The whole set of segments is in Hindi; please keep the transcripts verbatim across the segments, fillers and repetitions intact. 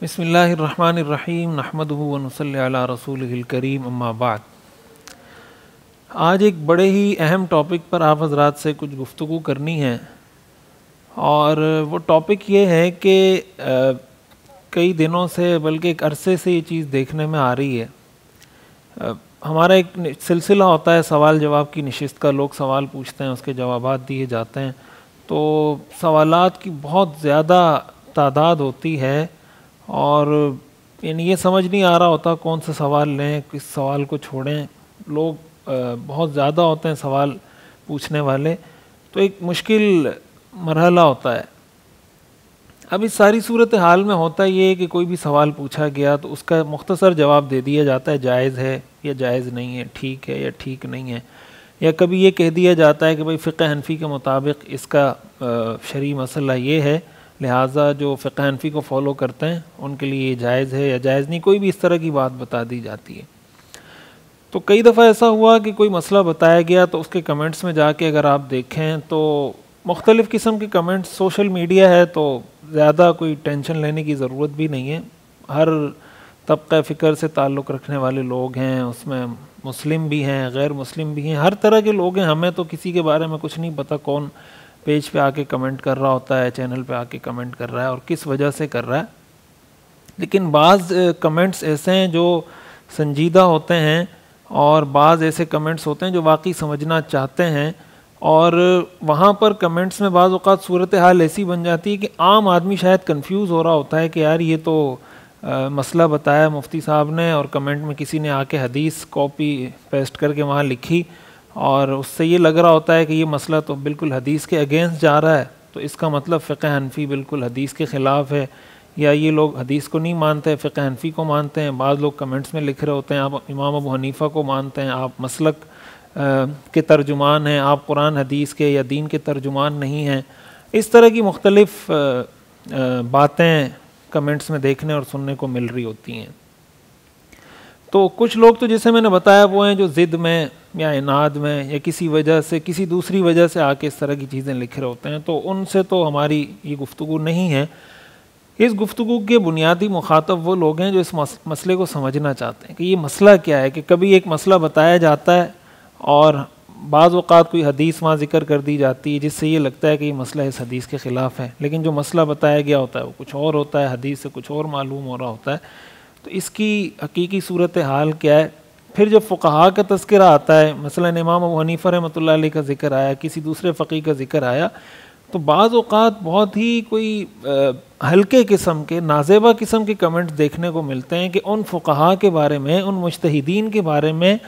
बिस्मिल्लाहिर्रहमानिर्रहीम नहमदुहु व नुसल्ली अला रसूलिहिल करीम अम्मा बाद। आज एक बड़े ही अहम टॉपिक पर आप हज़रात से कुछ गुफ्तगू करनी है और वो टॉपिक ये है कि कई दिनों से बल्कि एक अरसे से ये चीज़ देखने में आ रही है। आ, हमारा एक सिलसिला होता है सवाल जवाब की नशिस्त का, लोग सवाल पूछते हैं, उसके जवाबात दिए जाते हैं, तो सवालात की बहुत ज़्यादा तादाद होती है और यानी ये समझ नहीं आ रहा होता कौन सा सवाल लें, किस सवाल को छोड़ें। लोग बहुत ज़्यादा होते हैं सवाल पूछने वाले, तो एक मुश्किल मरहला होता है। अब इस सारी सूरत हाल में होता ये है कि कोई भी सवाल पूछा गया तो उसका मुख्तसर जवाब दे दिया जाता है, जायज़ है या जायज़ नहीं है, ठीक है या ठीक नहीं है, या कभी ये कह दिया जाता है कि भाई फ़िक़ह हनफ़ी के मुताबिक इसका शरई मसला ये है, लिहाजा जो फ़िक़ह हनफ़ी को फॉलो करते हैं उनके लिए ये जायज़ है या जायज़ नहीं, कोई भी इस तरह की बात बता दी जाती है। तो कई दफ़ा ऐसा हुआ कि कोई मसला बताया गया तो उसके कमेंट्स में जाके अगर आप देखें तो मुख्तलिफ़ किस्म के कमेंट्स, सोशल मीडिया है तो ज़्यादा कोई टेंशन लेने की ज़रूरत भी नहीं है। हर तबक़ा फ़िक्र से ताल्लुक़ रखने वाले लोग हैं, उसमें मुस्लिम भी हैं, गैर मुस्लिम भी हैं, हर तरह के लोग हैं। हमें तो किसी के बारे में कुछ नहीं पता कौन पेज पे आके कमेंट कर रहा होता है, चैनल पे आके कमेंट कर रहा है और किस वजह से कर रहा है। लेकिन बाज़ कमेंट्स ऐसे हैं जो संजीदा होते हैं और बाज़ ऐसे कमेंट्स होते हैं जो वाकई समझना चाहते हैं, और वहाँ पर कमेंट्स में बाज़ औक़ात सूरत हाल ऐसी बन जाती है कि आम आदमी शायद कंफ्यूज हो रहा होता है कि यार ये तो आ, मसला बताया मुफ्ती साहब ने और कमेंट में किसी ने आके हदीस कॉपी पेस्ट करके वहाँ लिखी, और उससे ये लग रहा होता है कि ये मसला तो बिल्कुल हदीस के अगेंस्ट जा रहा है, तो इसका मतलब फ़िक़ह हनफ़ी बिल्कुल हदीस के ख़िलाफ़ है, या ये लोग हदीस को नहीं मानते फ़िक़ह हनफ़ी को मानते हैं। बाज़ लोग कमेंट्स में लिख रहे होते हैं आप इमाम अबू हनीफ़ा को मानते हैं, आप मसलक के तर्जुमान हैं, आप कुरान हदीस के या दीन के तर्जुमान नहीं हैं। इस तरह की मुख्तलिफ़ बातें कमेंट्स में देखने और सुनने को मिल रही होती हैं। तो कुछ लोग तो जैसे मैंने बताया वो हैं जो ज़िद में या इनाद में या किसी वजह से, किसी दूसरी वजह से आके इस तरह की चीज़ें लिख रहे होते हैं, तो उनसे तो हमारी ये गुफ्तगू नहीं है। इस गुफ्तगू के बुनियादी मुखातब वो लोग हैं जो इस मस, मसले को समझना चाहते हैं कि ये मसला क्या है। कि कभी एक मसला बताया जाता है और बाज़ औक़ात कोई हदीस वहाँ ज़िक्र कर दी जाती है जिससे ये लगता है कि ये मसला इस हदीस के ख़िलाफ़ है, लेकिन जो मसला बताया गया होता है वो कुछ और होता है, हदीस से कुछ और मालूम हो रहा होता है। तो इसकी हकीकी सूरत हाल क्या है? फिर जब फ़ुक़हा का तज़किरा आता है, मसलन इमाम अबू हनीफ़ा रहमतुल्लाह अलैह का ज़िक्र आया, किसी दूसरे फ़क़ीह का ज़िक्र आया, तो बाज़ औक़ात बहुत ही कोई हल्के किस्म के, नाजेबा किस्म के कमेंट्स देखने को मिलते हैं कि उन फ़ुक़हा के बारे में, उन मुज्तहिदीन के बारे में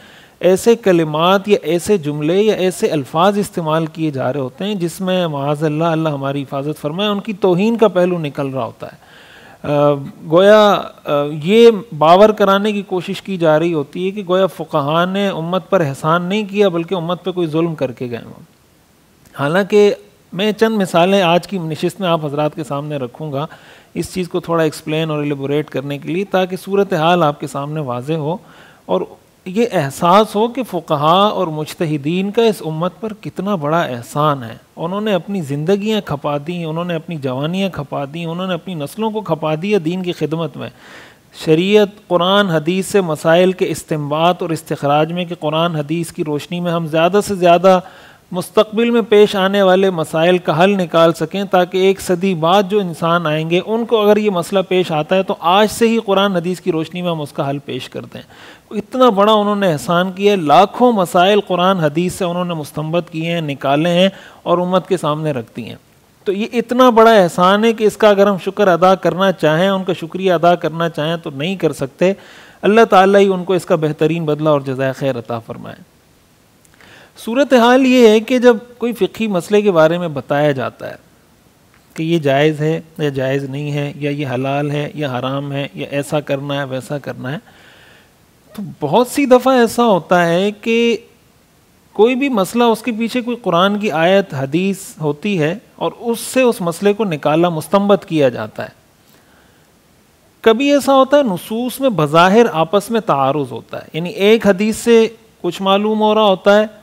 ऐसे कलिमात या ऐसे जुमले या ऐसे अल्फाज इस्तेमाल किए जा रहे होते हैं जिसमें माअज़ल्लाह, अल्लाह हमारी हिफाजत फ़रमाए, उनकी तौहीन का पहलू निकल रहा होता है। गोया ये बावर कराने की कोशिश की जा रही होती है कि गोया फ़ुक़हा ने उम्मत पर एहसान नहीं किया बल्कि उम्मत पर कोई जुल्म करके गए। हालांकि मैं चंद मिसालें आज की नशिस्त में आप हजरात के सामने रखूँगा इस चीज़ को थोड़ा एक्सप्लेन और एलिबोरेट करने के लिए, ताकि सूरत हाल आपके सामने वाज़े हो और ये एहसास हो कि फ़ुक़हा और मुज्तहिदीन का इस उम्मत पर कितना बड़ा एहसान है। उन्होंने अपनी ज़िंदगियाँ खपा दी, उन्होंने अपनी जवानियाँ खपा दी, उन्होंने अपनी नस्लों को खपा दिया दीन की खिदमत में, शरीयत कुरान हदीस से मसाइल के इस्तिंबात और इस्तिखराज में, कि कुरान हदीस की रोशनी में हम ज़्यादा से ज़्यादा मुस्तकबिल में पेश आने वाले मसाइल का हल निकाल सकें, ताकि एक सदी बाद जो इंसान आएंगे उनको अगर ये मसला पेश आता है तो आज से ही कुरान हदीस की रोशनी में हम उसका हल पेश कर दें। इतना बड़ा उन्होंने एहसान किया, लाखों मसाइल कुरान हदीस से उन्होंने मुस्तंबत किए हैं, निकाले हैं और उम्मत के सामने रख दिए हैं। तो ये इतना बड़ा एहसान है कि इसका अगर हम शुक्र अदा करना चाहें, उनका शुक्रिया अदा करना चाहें तो नहीं कर सकते। अल्लाह ताला ही उनको इसका बेहतरीन बदला और जज़ाए खैर अता फ़रमाए। सूरत हाल ये है कि जब कोई फ़िक़ही मसले के बारे में बताया जाता है कि ये जायज़ है या जायज़ नहीं है, या ये हलाल है या हराम है, या ऐसा करना है वैसा करना है, तो बहुत सी दफ़ा ऐसा होता है कि कोई भी मसला, उसके पीछे कोई कुरान की आयत हदीस होती है और उससे उस मसले को निकाला, मुस्तंबत किया जाता है। कभी ऐसा होता है नुसूस में बज़ाहिर आपस में तारुज़ होता है, यानी एक हदीस से कुछ मालूम हो रहा होता है,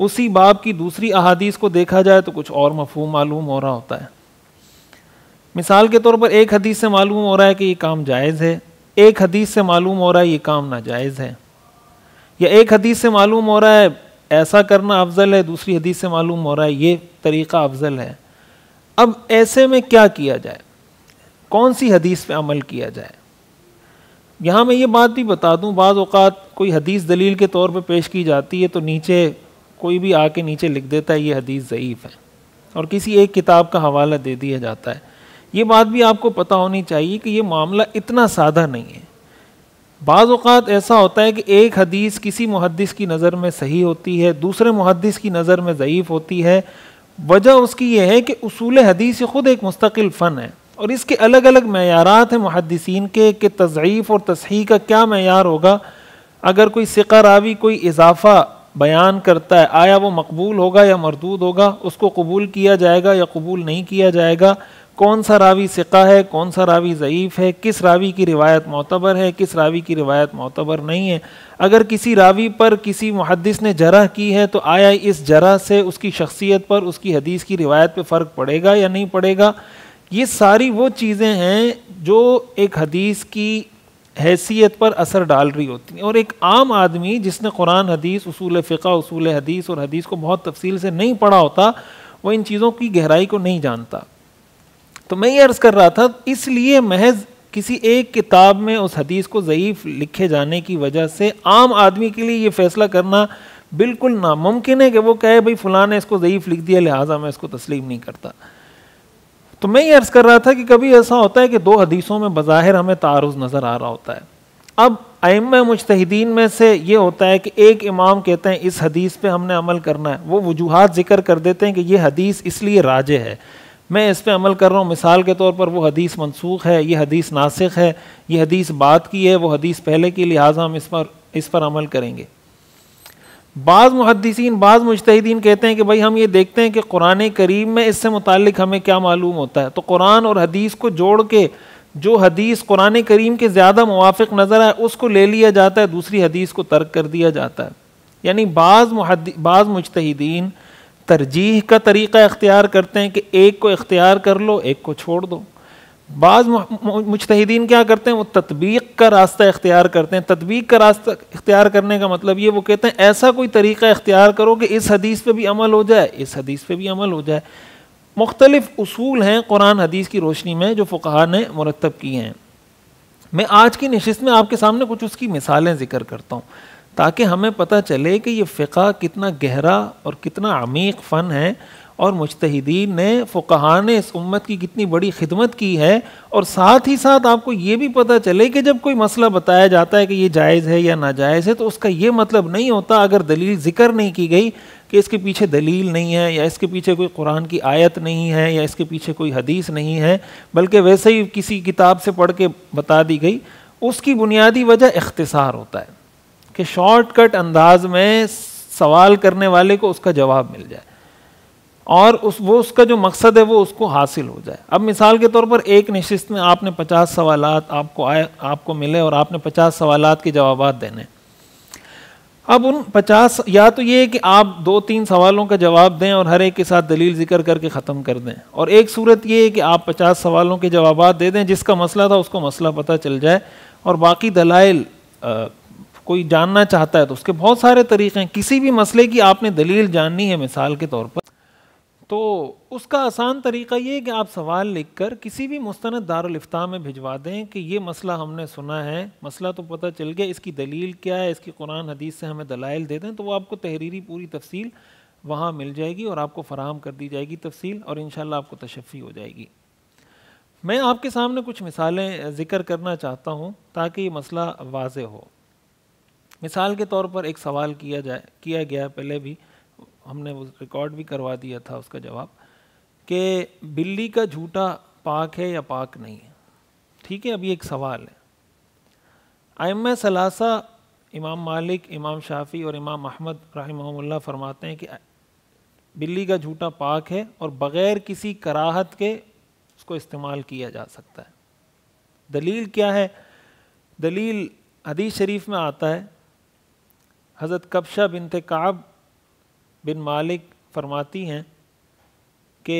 उसी बाब की दूसरी अहादीस को देखा जाए तो कुछ और मफहूम मालूम हो रहा होता है। मिसाल के तौर पर एक हदीस से मालूम हो रहा है कि ये काम जायज़ है, एक हदीस से मालूम हो रहा है ये काम नाजायज़ है, या एक हदीस से मालूम हो रहा है ऐसा करना अफजल है, दूसरी हदीस से मालूम हो रहा है ये तरीक़ा अफजल है। अब ऐसे में क्या किया जाए, कौन सी हदीस पे अमल किया जाए? यहाँ मैं ये बात भी बता दूँ, बाज़ औक़ात कोई हदीस दलील के तौर पे पेश की जाती है तो नीचे कोई भी आके नीचे लिख देता है ये हदीस ज़ईफ़ है और किसी एक किताब का हवाला दे दिया जाता है। ये बात भी आपको पता होनी चाहिए कि ये मामला इतना सादा नहीं है। बाज़ औक़ात ऐसा होता है कि एक हदीस किसी मुहद्दिस की नज़र में सही होती है, दूसरे मुहद्दिस की नज़र में ज़ईफ़ होती है। वजह उसकी यह है कि उसूल हदीस ख़ुद एक मुस्तकिल फ़न है और इसके अलग अलग मयारात हैं मुहद्दिसीन के कि तज़ईफ़ और तसहीह का क्या मयार होगा। अगर कोई सिक़ा रावी कोई इजाफ़ा बयान करता है, आया वो मकबूल होगा या मरदूद होगा, उसको कबूल किया जाएगा या कबूल नहीं किया जाएगा, कौन सा रावी सिक़ा है, कौन सा रावी ज़ईफ़ है, किस रावी की रिवायत मोतबर है, किस रावी की रिवायत मोतबर नहीं है। अगर किसी रावी पर किसी मुहद्दिस ने जरह की है तो आया इस जरह से उसकी शख्सियत पर, उसकी हदीस की रिवायत पर फ़र्क पड़ेगा या नहीं पड़ेगा। ये सारी वो चीज़ें हैं जो एक हदीस की हैसियत पर असर डाल रही होती हैं। और एक आम आदमी जिसने कुरान हदीस, उसूल फ़िक़ा, उसूल हदीस और हदीस को बहुत तफसील से नहीं पढ़ा होता, वो इन चीज़ों की गहराई को नहीं जानता। तो मैं ये अर्ज़ कर रहा था, इसलिए महज किसी एक किताब में उस हदीस को ज़ईफ़ लिखे जाने की वजह से आम आदमी के लिए ये फ़ैसला करना बिल्कुल नामुमकिन है कि वो कहे भाई फ़लाँ ने इसको ज़ईफ़ लिख दिया लिहाजा मैं इसको तस्लीम नहीं करता। तो मैं ये अर्ज़ कर रहा था कि कभी ऐसा होता है कि दो हदीसों में बज़ाहिर हमें तारुज़ नज़र आ रहा होता है। अब आइम्मा मुज्तहिदीन में से ये होता है कि एक इमाम कहते हैं इस हदीस पर हमने अमल करना है, वो वजूहात ज़िक्र कर देते हैं कि ये हदीस इसलिए राजे है, मैं इस पर अमल कर रहा हूँ। मिसाल के तौर पर वो हदीस मनसूख है, ये हदीस नासिख है, ये हदीस बाद की है, वो हदीस पहले की, लिहाजा हम इस पर इस पर अमल करेंगे। बाज़ मुहद्दिसीन, बाज़ मुज्तहिदीन कहते हैं कि भाई हम ये देखते हैं कि कुरान करीम में इससे मुताल्लिक़ हमें क्या मालूम होता है, तो कुरान और हदीस को जोड़ के जो हदीस कुरान करीम के ज़्यादा मुवाफ़िक़ नज़र आए उसको ले लिया जाता है, दूसरी हदीस को तर्क कर दिया जाता है। यानी बाज़ मुहद्दि बाज़ मुज्तहिदीन तरजीह का तरीक़ा इख्तियार करते हैं कि एक को इख्तियार कर लो, एक को छोड़ दो। बाज़ मुज्तहिदीन क्या करते हैं, वो तत्बीक का रास्ता इख्तियार करते हैं। तत्बीक का रास्ता इख्तियार करने का मतलब ये, वो कहते हैं ऐसा कोई तरीक़ा इख्तियार करो कि इस हदीस पे भी अमल हो जाए, इस हदीस पे भी अमल हो जाए। मुख्तलिफ उसूल हैं कुरान हदीस की रोशनी में जो फ़ुक़हा ने मुरतब किए हैं। मैं आज की नशिस्त में आपके सामने कुछ उसकी मिसालें ज़िक्र करता हूँ ताकि हमें पता चले कि ये फ़िक़ा कितना गहरा और कितना अमीक फ़न है और मुज्तहिदीन ने, फ़ुक़हा ने इस उम्मत की कितनी बड़ी खिदमत की है। और साथ ही साथ आपको ये भी पता चले कि जब कोई मसला बताया जाता है कि ये जायज़ है या नाजायज़ है तो उसका ये मतलब नहीं होता, अगर दलील ज़िक्र नहीं की गई, कि इसके पीछे दलील नहीं है या इसके पीछे कोई कुरान की आयत नहीं है या इसके पीछे कोई हदीस नहीं है, बल्कि वैसे ही किसी किताब से पढ़ के बता दी गई, उसकी बुनियादी वजह इख्तिसार होता है कि शॉर्टकट अंदाज में सवाल करने वाले को उसका जवाब मिल जाए और उस वो उसका जो मकसद है वो उसको हासिल हो जाए। अब मिसाल के तौर पर एक नशिस्त में आपने पचास सवालात आपको आए आपको मिले और आपने पचास सवालात के जवाबात देने। अब उन पचास, या तो ये कि आप दो तीन सवालों का जवाब दें और हर एक के साथ दलील ज़िक्र करके ख़त्म कर दें, और एक सूरत ये है कि आप पचास सवालों के जवाबात दे दें, जिसका मसला था उसको मसला पता चल जाए और बाकी दलाइल कोई जानना चाहता है तो उसके बहुत सारे तरीक़े हैं। किसी भी मसले की आपने दलील जाननी है मिसाल के तौर पर, तो उसका आसान तरीक़ा ये है कि आप सवाल लिखकर किसी भी मुस्तनद दारुल इफ्ता में भिजवा दें कि ये मसला हमने सुना है, मसला तो पता चल गया, इसकी दलील क्या है, इसकी कुरान हदीस से हमें दलाइल दे दें, तो वो आपको तहरीरी पूरी तफसील वहाँ मिल जाएगी और आपको फ़राहम कर दी जाएगी तफसील और इंशाल्लाह आपको तशफ़ी हो जाएगी। मैं आपके सामने कुछ मिसालें ज़िक्र करना चाहता हूँ ताकि ये मसला वाज़े हो। मिसाल के तौर पर एक सवाल किया जाए किया गया पहले भी, हमने वो रिकॉर्ड भी करवा दिया था उसका जवाब, कि बिल्ली का झूठा पाक है या पाक नहीं है। ठीक है, अब ये एक सवाल है। आइम्मा सलासा इमाम मालिक, इमाम शाफ़ी और इमाम अहमद रहिमहुल्लाह फरमाते हैं कि बिल्ली का झूठा पाक है और बग़ैर किसी कराहत के उसको इस्तेमाल किया जा सकता है। दलील क्या है? दलील हदीस शरीफ में आता है, हज़रत कबशा बिनते काब बिन मालिक फरमाती हैं कि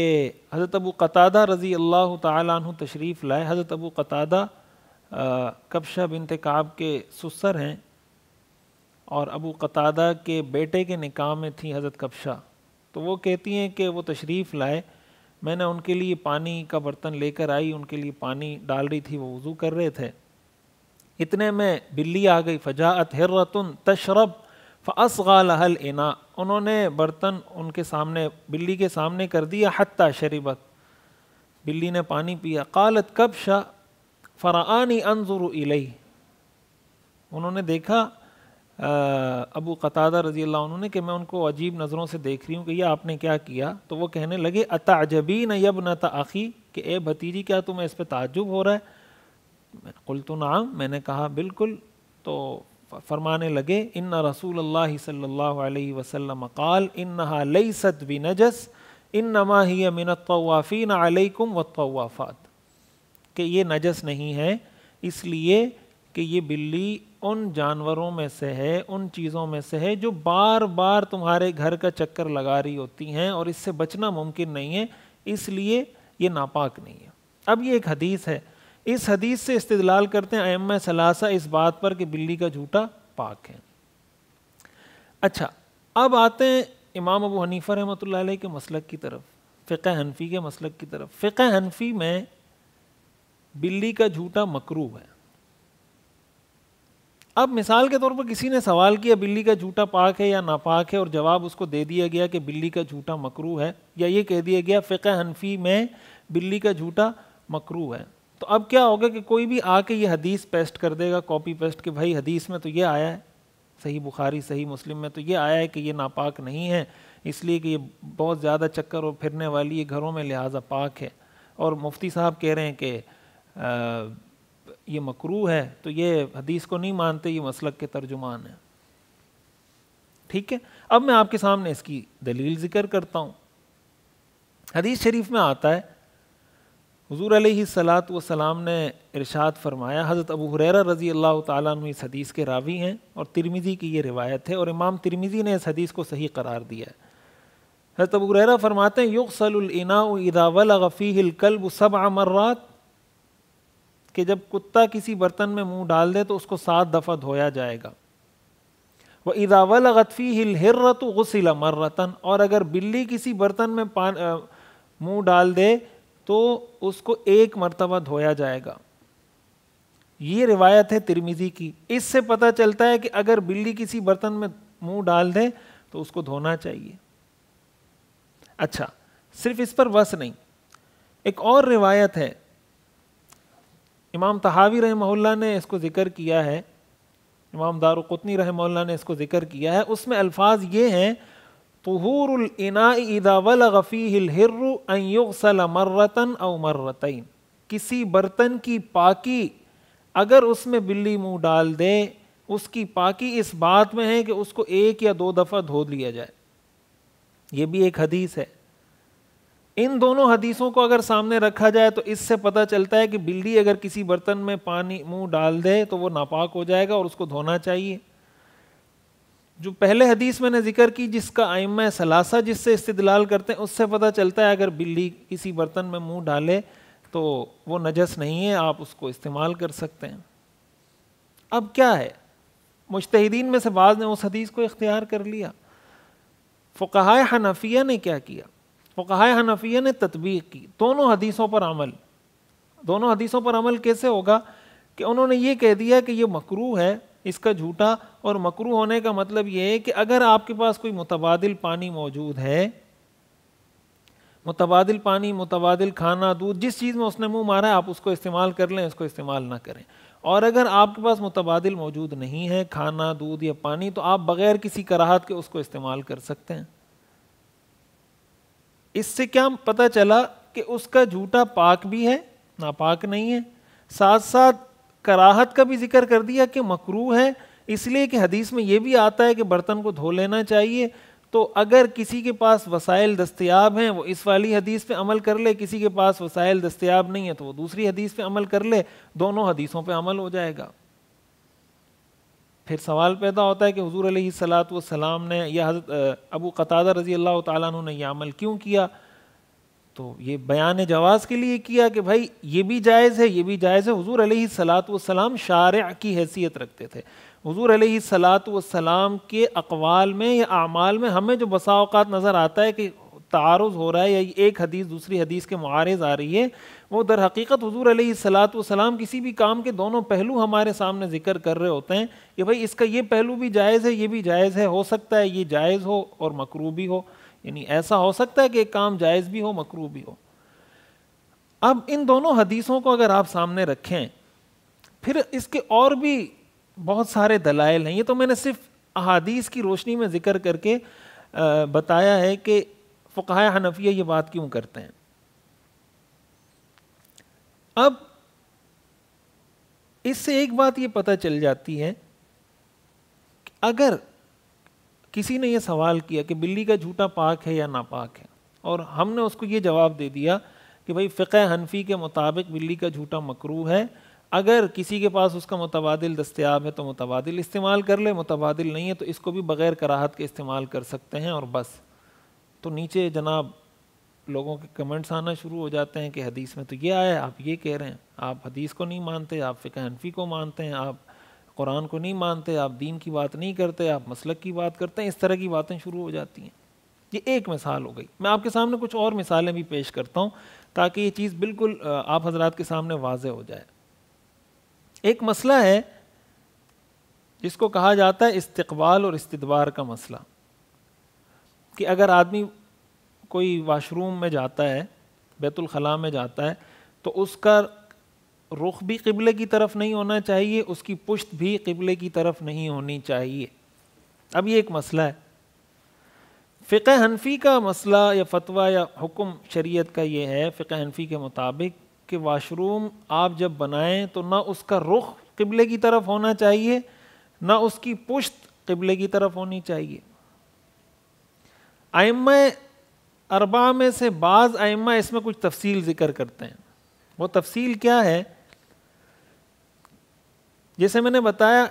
हज़रत अबू क़तादा रज़ी अल्लाह तआला अन्हु तशरीफ़ लाए। हज़रत अबू क़तादा कबशा बिनते काब के सुसर हैं और अबू क़तादा के बेटे के निकाह में थी हज़रत कबशा। तो वो कहती हैं कि वो तशरीफ़ लाए, मैंने उनके लिए पानी का बर्तन लेकर आई, उनके लिए पानी डाल रही थी, वो वज़ू कर रहे थे। इतने में बिल्ली आ गई, फ़जाअत हिर्रतुन तशरब फ़अस्ग़ा लहल इना, उन्होंने बर्तन उनके सामने बिल्ली के सामने कर दिया। हत्ता शरीबत, बिल्ली ने पानी पिया। क़ालत कबशा फ़राआनी अंज़ुरु इलैह, उन्होंने देखा आ, अबू क़तादा रज़ी अल्लाह अन्हु ने कि मैं उनको अजीब नज़रों से देख रही हूँ कि यह आपने क्या किया। तो वो कहने लगे अतअजबीन यब्नत अख़ी, कि ए भतीजी क्या तुम्हें इस पर ताज्जुब हो रहा है। क़ुल्तु नअम, मैंने कहा बिल्कुल। तो फरमाने लगे इन्ना रसूलुल्लाह सल्लल्लाहु अलैहि वसल्लम क़ाल इन्नहा लैसत बिनजस इन्नमा हिय मिनत्तवाफ़ीन अलैकुम वत्तवाफ़ात, कि ये नजस नहीं है, इसलिए कि ये बिल्ली उन जानवरों में से है, उन चीज़ों में से है जो बार बार तुम्हारे घर का चक्कर लगा रही होती हैं और इससे बचना मुमकिन नहीं है, इसलिए ये नापाक नहीं है। अब ये एक हदीस है, इस हदीस से इस्तिदलाल करते हैं अइम्मा सलासा इस बात पर कि बिल्ली का झूठा पाक है। अच्छा, अब आते हैं इमाम अबू हनीफा रहमतुल्लाह अलैह के मसलक की तरफ, फ़िक़ह हनफ़ी के मसलक की तरफ। फ़िक़ह हनफ़ी में बिल्ली का झूठा मकरूह है। अब मिसाल के तौर पर किसी ने सवाल किया बिल्ली का झूठा पाक है या नापाक है, और जवाब उसको दे दिया गया कि बिल्ली का झूठा मकरूह है, या ये कह दिया गया फ़िक़ह हनफ़ी में बिल्ली का झूठा मकरूह है। तो अब क्या होगा कि कोई भी आके ये हदीस पेस्ट कर देगा, कॉपी पेस्ट, कि भाई हदीस में तो ये आया है, सही बुखारी सही मुस्लिम में तो ये आया है कि ये नापाक नहीं है, इसलिए कि ये बहुत ज़्यादा चक्कर और फिरने वाली ये घरों में लिहाजा पाक है, और मुफ्ती साहब कह रहे हैं कि ये मकरूह है, तो ये हदीस को नहीं मानते, ये मसलक के तर्जुमान हैं। ठीक है, अब मैं आपके सामने इसकी दलील ज़िक्र करता हूँ। हदीस शरीफ में आता है हुज़ूर अलैहि सलातु वस्सलाम ने इरशाद फरमाया, हज़रत अबू हुरैरा रज़ी अल्लाह तआला अन्हु इस हदीस के रावी हैं और तिर्मिज़ी की ये रिवायत है, और इमाम तिर्मिज़ी ने इस हदीस को सही करार दिया है। हज़रत अबू हुरैरा फरमाते हैं युग़सलुल इनाउ इज़ा वलग़ फ़ीहिल कल्बु सबअ मर्रात, कि जब कुत्ता किसी बर्तन में मुँह डाल दे तो उसको सात दफ़ा धोया जाएगा। व इज़ा वलग़त फ़ीहिल हिर्रतु गुसिला मर्रतन, और अगर बिल्ली किसी बर्तन में मुँह डाल दे तो उसको एक मरतबा धोया जाएगा। ये रिवायत है तिर्मिज़ी की। इससे पता चलता है कि अगर बिल्ली किसी बर्तन में मुंह डाल दे तो उसको धोना चाहिए। अच्छा, सिर्फ इस पर बस नहीं, एक और रिवायत है, इमाम तहावी रहमहुल्लाह ने इसको ज़िक्र किया है, इमाम दारुक़ुतनी रहमहुल्लाह ने इसको ज़िक्र किया है, उसमें अल्फाज ये हैं तुहूरुल इनाई इदा वलग फीहिल हिर्रु अन युगसल मर्रतन औ मर्रतैन, किसी बर्तन की पाकी अगर उसमें बिल्ली मुंह डाल दे, उसकी पाकी इस बात में है कि उसको एक या दो दफ़ा धो लिया जाए। ये भी एक हदीस है। इन दोनों हदीसों को अगर सामने रखा जाए तो इससे पता चलता है कि बिल्ली अगर किसी बर्तन में पानी मुँह डाल दे तो वो नापाक हो जाएगा और उसको धोना चाहिए। जो पहले हदीस मैंने जिक्र की जिसका आइम्मा सलासा जिससे इस्तिदलाल करते हैं, उससे पता चलता है अगर बिल्ली किसी बर्तन में मुंह डाले तो वो नजस नहीं है, आप उसको इस्तेमाल कर सकते हैं। अब क्या है, मुज्तहिदीन में से बाज़ ने उस हदीस को इख्तियार कर लिया। फ़ुक़हाए हनफिया ने क्या किया, फ़ुक़हाए हनफिया ने ततबीक की दोनों हदीसों पर अमल। दोनों हदीसों पर अमल कैसे होगा कि उन्होंने ये कह दिया कि ये मकरूह है, इसका झूठा और मकरूह होने का मतलब यह है कि अगर आपके पास कोई मुतबादिल पानी मौजूद है, मुतबादिल पानी, मुतबादिल खाना, दूध, जिस चीज़ में उसने मुंह मारा है आप उसको इस्तेमाल कर लें, इसको इस्तेमाल ना करें। और अगर आपके पास मुतबादिल मौजूद नहीं है, खाना, दूध या पानी, तो आप बग़ैर किसी कराहत के उसको इस्तेमाल कर सकते हैं। इससे क्या पता चला कि उसका झूठा पाक भी है, नापाक नहीं है। साथ साथ कराहत का भी जिक्र कर दिया कि मकरूह है, इसलिए कि हदीस में ये भी आता है कि बर्तन को धो लेना चाहिए। तो अगर किसी के पास वसाइल दस्तयाब हैं वो इस वाली हदीस पे अमल कर ले, किसी के पास वसाइल दस्तयाब नहीं है तो वो दूसरी हदीस पे अमल कर ले, दोनों हदीसों पे अमल हो जाएगा। फिर सवाल पैदा होता है कि हुजूर अलैहि सलातु वस्सलाम ने या हज़रत अबू क़तादा रज़ी अल्लाह तआला अन्हु ने यह अमल क्यों किया। तो ये बयान जवाज़ के लिए किया कि भाई ये भी जायज़ है ये भी जायज़ है। हुज़ूर अलैहिस्सलातु वस्सलाम शारिअ की हैसियत रखते थे। हुज़ूर अलैहिस्सलातु वस्सलाम के अक़वाल में या आमाल में हमें जो बसा औक़ात नज़र आता है कि तारुज़ हो रहा है या एक हदीस दूसरी हदीस के मुआरिज़ आ रही है, वो दर हकीकत हुज़ूर अलैहिस्सलातु वस्सलाम किसी भी काम के दोनों पहलू हमारे सामने ज़िक्र कर रहे होते हैं कि भाई इसका ये पहलू भी जायज़ है ये भी जायज़ है, हो सकता है ये जायज़ हो और मकरूह भी हो, यानी ऐसा हो सकता है कि एक काम जायज़ भी हो मकरूह भी हो। अब इन दोनों हदीसों को अगर आप सामने रखें, फिर इसके और भी बहुत सारे दलाइल हैं। ये तो मैंने सिर्फ अहादीस की रोशनी में ज़िक्र करके बताया है कि फ़ुक़हा हनफिया ये बात क्यों करते हैं। अब इससे एक बात ये पता चल जाती है कि अगर किसी ने ये सवाल किया कि बिल्ली का झूठा पाक है या नापाक है, और हमने उसको ये जवाब दे दिया कि भाई फ़िक़ह हनफी के मुताबिक बिल्ली का झूठा मकरूह है, अगर किसी के पास उसका मुतबादिल दस्तियाब है तो मुतबादिल इस्तेमाल कर ले, मुतबादिल नहीं है तो इसको भी बग़ैर कराहत के इस्तेमाल कर सकते हैं और बस। तो नीचे जनाब लोगों के कमेंट्स आना शुरू हो जाते हैं कि हदीस में तो ये आया है, आप ये कह रहे हैं, आप हदीस को नहीं मानते, आप फ़िक़ह हनफी को मानते हैं, आप कुरान को नहीं मानते, आप दीन की बात नहीं करते, आप मसलक की बात करते हैं। इस तरह की बातें शुरू हो जाती हैं। ये एक मिसाल हो गई। मैं आपके सामने कुछ और मिसालें भी पेश करता हूँ ताकि ये चीज़ बिल्कुल आप हजरात के सामने वाज़े हो जाए। एक मसला है जिसको कहा जाता है इस्तिक़बाल और इस्तिदबार का मसला, कि अगर आदमी कोई वाशरूम में जाता है, बैतुल खला में जाता है, तो उसका रुख भी क़िबले की तरफ़ नहीं होना चाहिए, उसकी पुश्त भी क़िबले की तरफ़ नहीं होनी चाहिए। अब ये एक मसला है। फ़िक़ह हनफ़ी का मसला या फतवा या हुक्म शरीयत का ये है फ़िक़ह हनफ़ी के मुताबिक कि वाशरूम आप जब बनाएं तो ना उसका रुख क़िबले की तरफ़ होना चाहिए, ना उसकी पुश्त क़िबले की तरफ़ होनी चाहिए। आइम्माए अरबा में से बाज़ आइम्मा इसमें कुछ तफसील ज़िक्र करते हैं। वो तफसील क्या है? जैसे मैंने बताया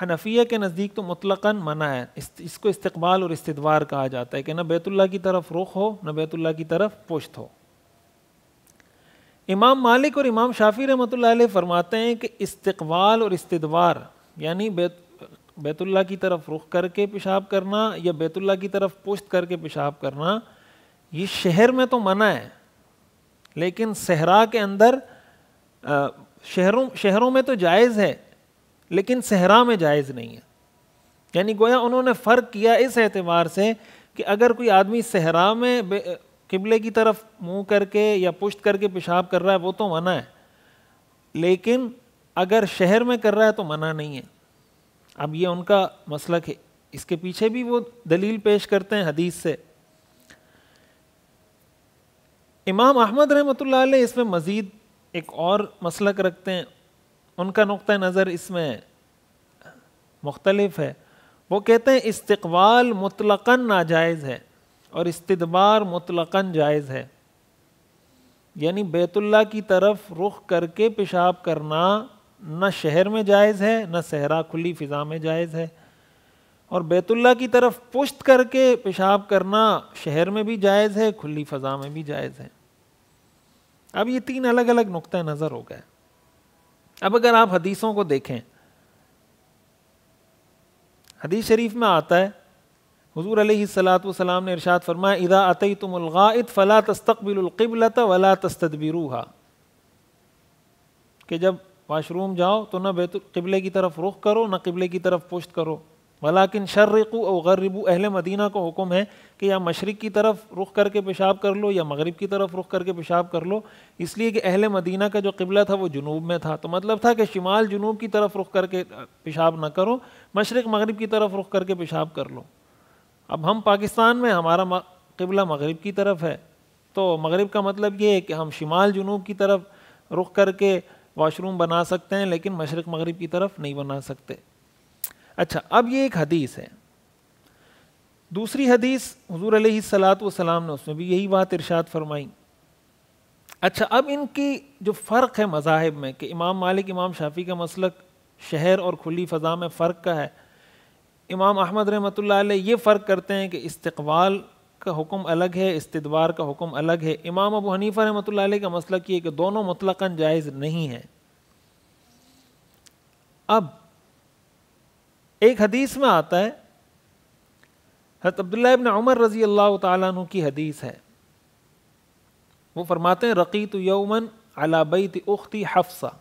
हनफिया के नज़दीक तो मुतलकन मना है, इस, इसको इस्तिक़बाल और इस्तिदवार कहा जाता है कि ना बैतुल्लाह की तरफ रुख हो ना बैतुल्लाह की तरफ पुश्त हो। इमाम मालिक और इमाम शाफी रहमतुल्लाह अलैह फरमाते हैं कि इस्तिक़बाल और इस्तिदवार यानी बैत बैतुल्लाह की तरफ रुख करके पेशाब करना या बैतुल्लाह की तरफ पुश्त करके पेशाब करना, ये शहर में तो मना है, लेकिन सहरा के अंदर शहरों शहरों में तो जायज़ है लेकिन सहरा में जायज़ नहीं है। यानी गोया उन्होंने फ़र्क किया इस एतबार से कि अगर कोई आदमी सहरा में किबले की तरफ मुँह करके या पुश्त करके पेशाब कर रहा है वो तो मना है, लेकिन अगर शहर में कर रहा है तो मना नहीं है। अब ये उनका मसलक है। इसके पीछे भी वो दलील पेश करते हैं हदीस से। इमाम अहमद रहमतुल्लाह अलैह इसमें मज़ीद एक और मसलक रखते हैं, उनका नुक़्ता नज़र इसमें मुख्तलिफ है। वो कहते हैं इस्तिक़बाल मुतलकन नाजायज़ है और इस्तिदबार मुतलकन जायज़ है, यानी बैतुल्लाह की तरफ रुख करके पेशाब करना न शहर में जायज़ है न सहरा खुली फ़िज़ा में जायज़ है, और बैतुल्लाह की तरफ पुश्त करके पेशाब करना शहर में भी जायज़ है खुली फ़िज़ा में भी जायज़ है। अब ये तीन अलग अलग नुक़्ता नज़र हो गए। अब अगर आप हदीसों को देखें, हदीस शरीफ में आता है हुज़ूर अलैहिस्सलातु वस्सलाम ने इरशाद फरमाया इदा अतैतुमुल गाइत फला तस्तक़बिलुल क़िबलता वला तस्तदबिरूहा, कि जब वाशरूम जाओ तो ना बैतुल क़िबले की तरफ रुख करो ना क़िबले की तरफ पुश्त करो। वलाकिन शर्रिक़ू औ ग़र्रिबू, अहले मदीना को हुक्म है कि या मशरिक़ की तरफ रुख करके पेशाब कर लो या मग़रिब की तरफ रुख करके पेशाब कर लो, इसलिए कि अहले मदीना का जो क़िबला था वो जुनूब में था, तो मतलब था कि शिमाल जुनूब की तरफ रुख करके पेशाब ना करो, मशरिक़ मग़रिब की तरफ रुख करके पेशाब कर लो। अब हम पाकिस्तान में हमारा क़िबला मग़रिब की तरफ है, तो मग़रिब का मतलब ये है कि हम शिमाल जुनूब की तरफ रुख करके वाशरूम बना सकते हैं लेकिन मशरिक़ मग़रिब की तरफ नहीं बना सकते। अच्छा, अब ये एक हदीस है। दूसरी हदीस हुज़ूर अलैहिस्सलातु वस्सलाम ने उसमें भी यही बात इरशाद फरमाई। अच्छा, अब इनकी जो फ़र्क है मज़ाहिब में कि इमाम मालिक इमाम शाफ़ी का मसलक शहर और खुली फ़ज़ा में फ़र्क का है, इमाम अहमद रहमतुल्लाह अलैह ये फ़र्क करते हैं कि इस्तिक़बाल का हुक्म अलग है, इस्तिदवार का हुक्म अलग है। इमाम अबू हनीफा रहमतुल्लाह अलैह का मसलक ये कि दोनों मुतलकन जायज़ नहीं है। अब एक हदीस में आता है, हज़रत अब्दुल्लाह इब्न उमर रज़ी अल्लाह तआला अन्हु की हदीस है, वो फरमाते हैं रक़ीतु यौमन अला बैति उख्ती हफ्सा,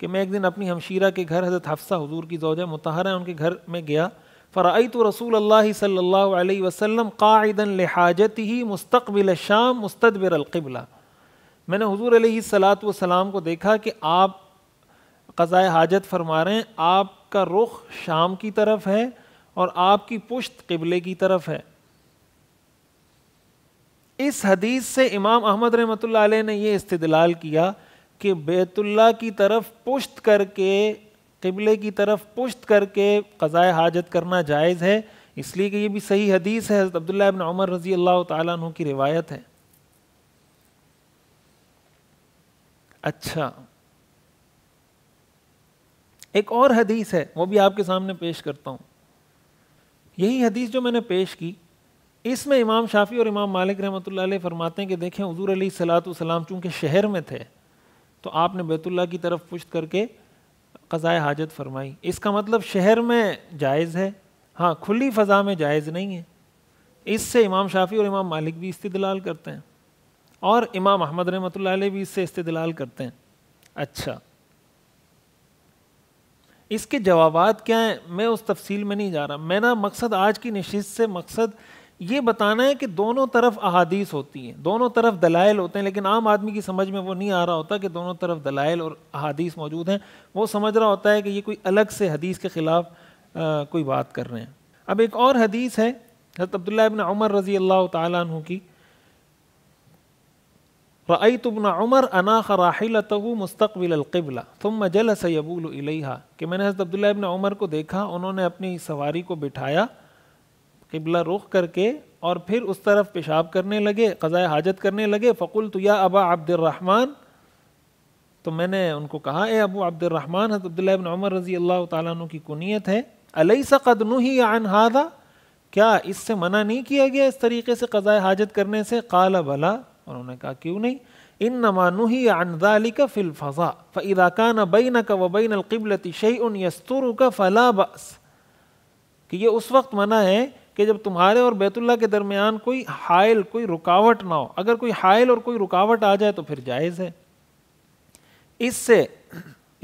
कि मैं एक दिन अपनी हमशीरा के घर हज़रत हफ्सा हुजूर की ज़ौजा मुतहरा है उनके घर में गया। फ़रअयतु रसूलल्लाहि सल्लल्लाहु अलैहि वसल्लम क़ाइदन लिहाजतिही मुस्तक़बिल शाम मुस्तदबिर अल-क़िबला, मैंने हुजूर अलैहि सलात व सलाम को देखा कि आप क़ज़ाए हाजत फरमा रहे हैं, आपका रुख शाम की तरफ है और आपकी पुश्त क़िबले की तरफ है। इस हदीस से इमाम अहमद रहमतुल्लाह अलैह ने यह इस्तिदलाल किया कि बैतुल्लाह की तरफ पुश्त करके, क़िबले की तरफ पुश्त करके क़ज़ाए हाजत करना जायज़ है, इसलिए कि ये भी सही हदीस है, हज़रत अब्दुल्लाह इब्न उमर रज़ी अल्लाह तआला अन्हु की रिवायत है। अच्छा, एक और हदीस है, वो भी आपके सामने पेश करता हूँ। यही हदीस जो मैंने पेश की, इसमें इमाम शाफी और इमाम मालिक रहमतुल्लाह अलैह फरमाते हैं कि देखें हुज़ूर अलैहिस्सलातु वस्सलाम चूँकि शहर में थे तो आपने बैतुल्लाह की तरफ पुश्त करके क़ज़ाए हाजत फरमाई। इसका मतलब शहर में जायज़ है, हाँ खुली फ़ज़ा में जायज़ नहीं है। इससे इमाम शाफी और इमाम मालिक भी इस्तिदलाल करते हैं और इमाम अहमद रहमतुल्लाह अलैह भी इससे इस्तिदलाल करते हैं। अच्छा, इसके जवाबात क्या हैं, मैं उस तफसील में नहीं जा रहा। मेरा मकसद आज की नशिस्त से मकसद ये बताना है कि दोनों तरफ अहादीस होती हैं, दोनों तरफ दलाइल होते हैं, लेकिन आम आदमी की समझ में वो नहीं आ रहा होता कि दोनों तरफ दलाइल और अहादीस मौजूद हैं। वो समझ रहा होता है कि ये कोई अलग से हदीस के ख़िलाफ़ कोई बात कर रहे हैं। अब एक और हदीस है हज़रत अब्दुल्लाह इब्न उमर रज़ी अल्लाह तआला अन्हु की, रअयतु इब्न उमर अनाख़ राहिलतहु मुस्तक़बिल अल-क़िबला थुम्मा जलस यबूलु इलैहा, कि मैंने हज़रत अब्दुल्लाह इब्न उमर को देखा, उन्होंने अपनी सवारी को बिठाया क़िबला रुख करके और फिर उस तरफ पेशाब करने लगे, क़ज़ाए हाजत करने लगे। फ़क़ुल्तु या अबा अब्दुर्रहमान, तो मैंने उनको कहा ए अबू अब्दुर्रहमान, हज़रत अब्दुल्लाह इब्न उमर रज़ी अल्लाह तआला अन्हु की कुनियत है, अलैसा क़द नुहिया अन हादा, क्या इससे मना नहीं किया गया, इस तरीके से क़ज़ाए हाजत करने से? क़ाला बला, उन्होंने कहा क्यों नहीं, इन्नमा नुहिया अन ज़ालिका फ़िल फ़ज़ा फ़इज़ा कान बैनक व बैनल क़िबलति शैउन यस्तुरुका फ़ला बअस, कि ये उस वक्त मना है कि जब तुम्हारे और बैतुल्लाह के दरमियान कोई हायल, कोई रुकावट ना हो। अगर कोई हायल और कोई रुकावट आ जाए तो फिर जायज़ है। इससे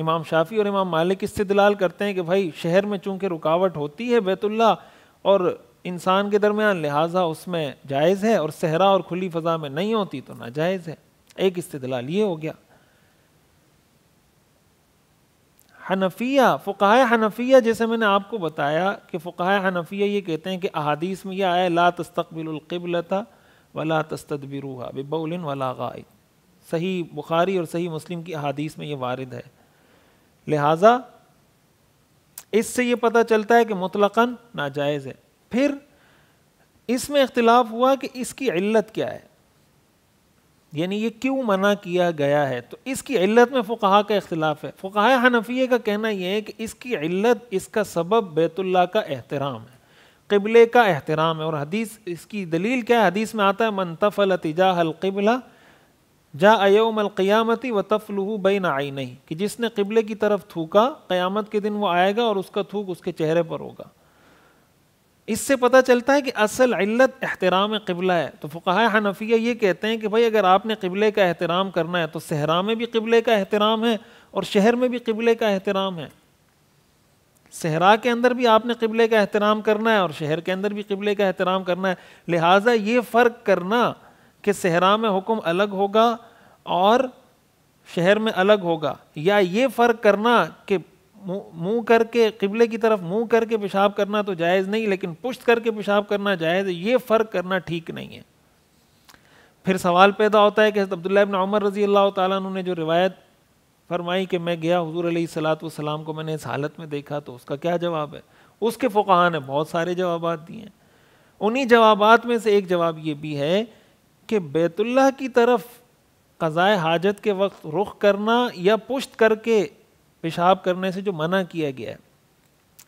इमाम शाफी और इमाम मालिक इस्तिदलाल करते हैं कि भाई शहर में चूँकि रुकावट होती है बैतुल्लाह और इंसान के दरमियान, लिहाजा उसमें जायज़ है, और सहरा और खुली फ़ज़ा में नहीं होती तो नाजायज़ है। एक इस्तिदलाल ये हो गया। हनफिया, फ़ुक़हाए हनफिया, जैसे मैंने आपको बताया कि फ़ुक़हाए हनफिया ये कहते हैं कि अहादीस में यह आया ला तस्तक़बिलुल क़िबलता वला तस्तदबिरूहा बिबौलिन वला ग़ाइब, सही बुखारी और सही मुस्लिम की अहादीस में ये वारिद है। लिहाजा इससे ये पता चलता है कि मुतलक़न नाजायज़ है। फिर इसमें इख्तिलाफ हुआ कि इसकी इल्लत क्या है, यानी ये क्यों मना किया गया है। तो इसकी इल्लत में फ़ुक़हा का इख्तिलाफ़ है। फ़ुक़हा हनफिये का कहना यह है कि इसकी इल्लत, इसका सबब बैतुल्लाह का एहतराम है, क़िबले का एहतराम है। और हदीस इसकी दलील क्या है, हदीस में आता है मन तफ़ल तिजाहल क़िबला जा यौमल क़ियामति व तफ़लुहु बैन आइनैहि, कि जिसने क़िबले की तरफ थूका क़यामत के दिन वो आएगा और उसका थूक उसके चेहरे पर होगा। इससे पता चलता है कि असल इल्लत एहतराम क़िबला है। तो फ़ुक़हा हनफिया ये कहते हैं कि भाई अगर आपने क़िबले का एहतराम करना है तो सहरा में भी क़िबले का एहतराम है और शहर में भी क़िबले का एहतराम है। सहरा के अंदर भी आपने क़िबले का एहतराम करना है और शहर के अंदर भी क़िबले का एहतराम करना है। लिहाजा ये फ़र्क करना कि सहरा में हुक्म अलग होगा और शहर में अलग होगा, या ये फ़र्क करना कि मुंह करके क़िबले की तरफ मुंह करके पेशाब करना तो जायज़ नहीं लेकिन पुश्त करके पेशाब करना जायज़, ये फ़र्क करना ठीक नहीं है। फिर सवाल पैदा होता है कि अब्दुल्लाह इब्न उमर रज़ी अल्लाह तआला अन्हु ने जो रिवायत फरमाई कि मैं गया हुज़ूर अलैहिस्सलातु वस्सलाम को मैंने इस हालत में देखा, तो उसका क्या जवाब है? उसके फ़ुक़हा ने बहुत सारे जवाबात दिए हैं। उन्हीं जवाबात में से एक जवाब ये भी है कि बैतुल्लाह की तरफ क़ज़ाए हाजत के वक्त रुख करना या पुश्त करके पेशाब करने से जो मना किया गया है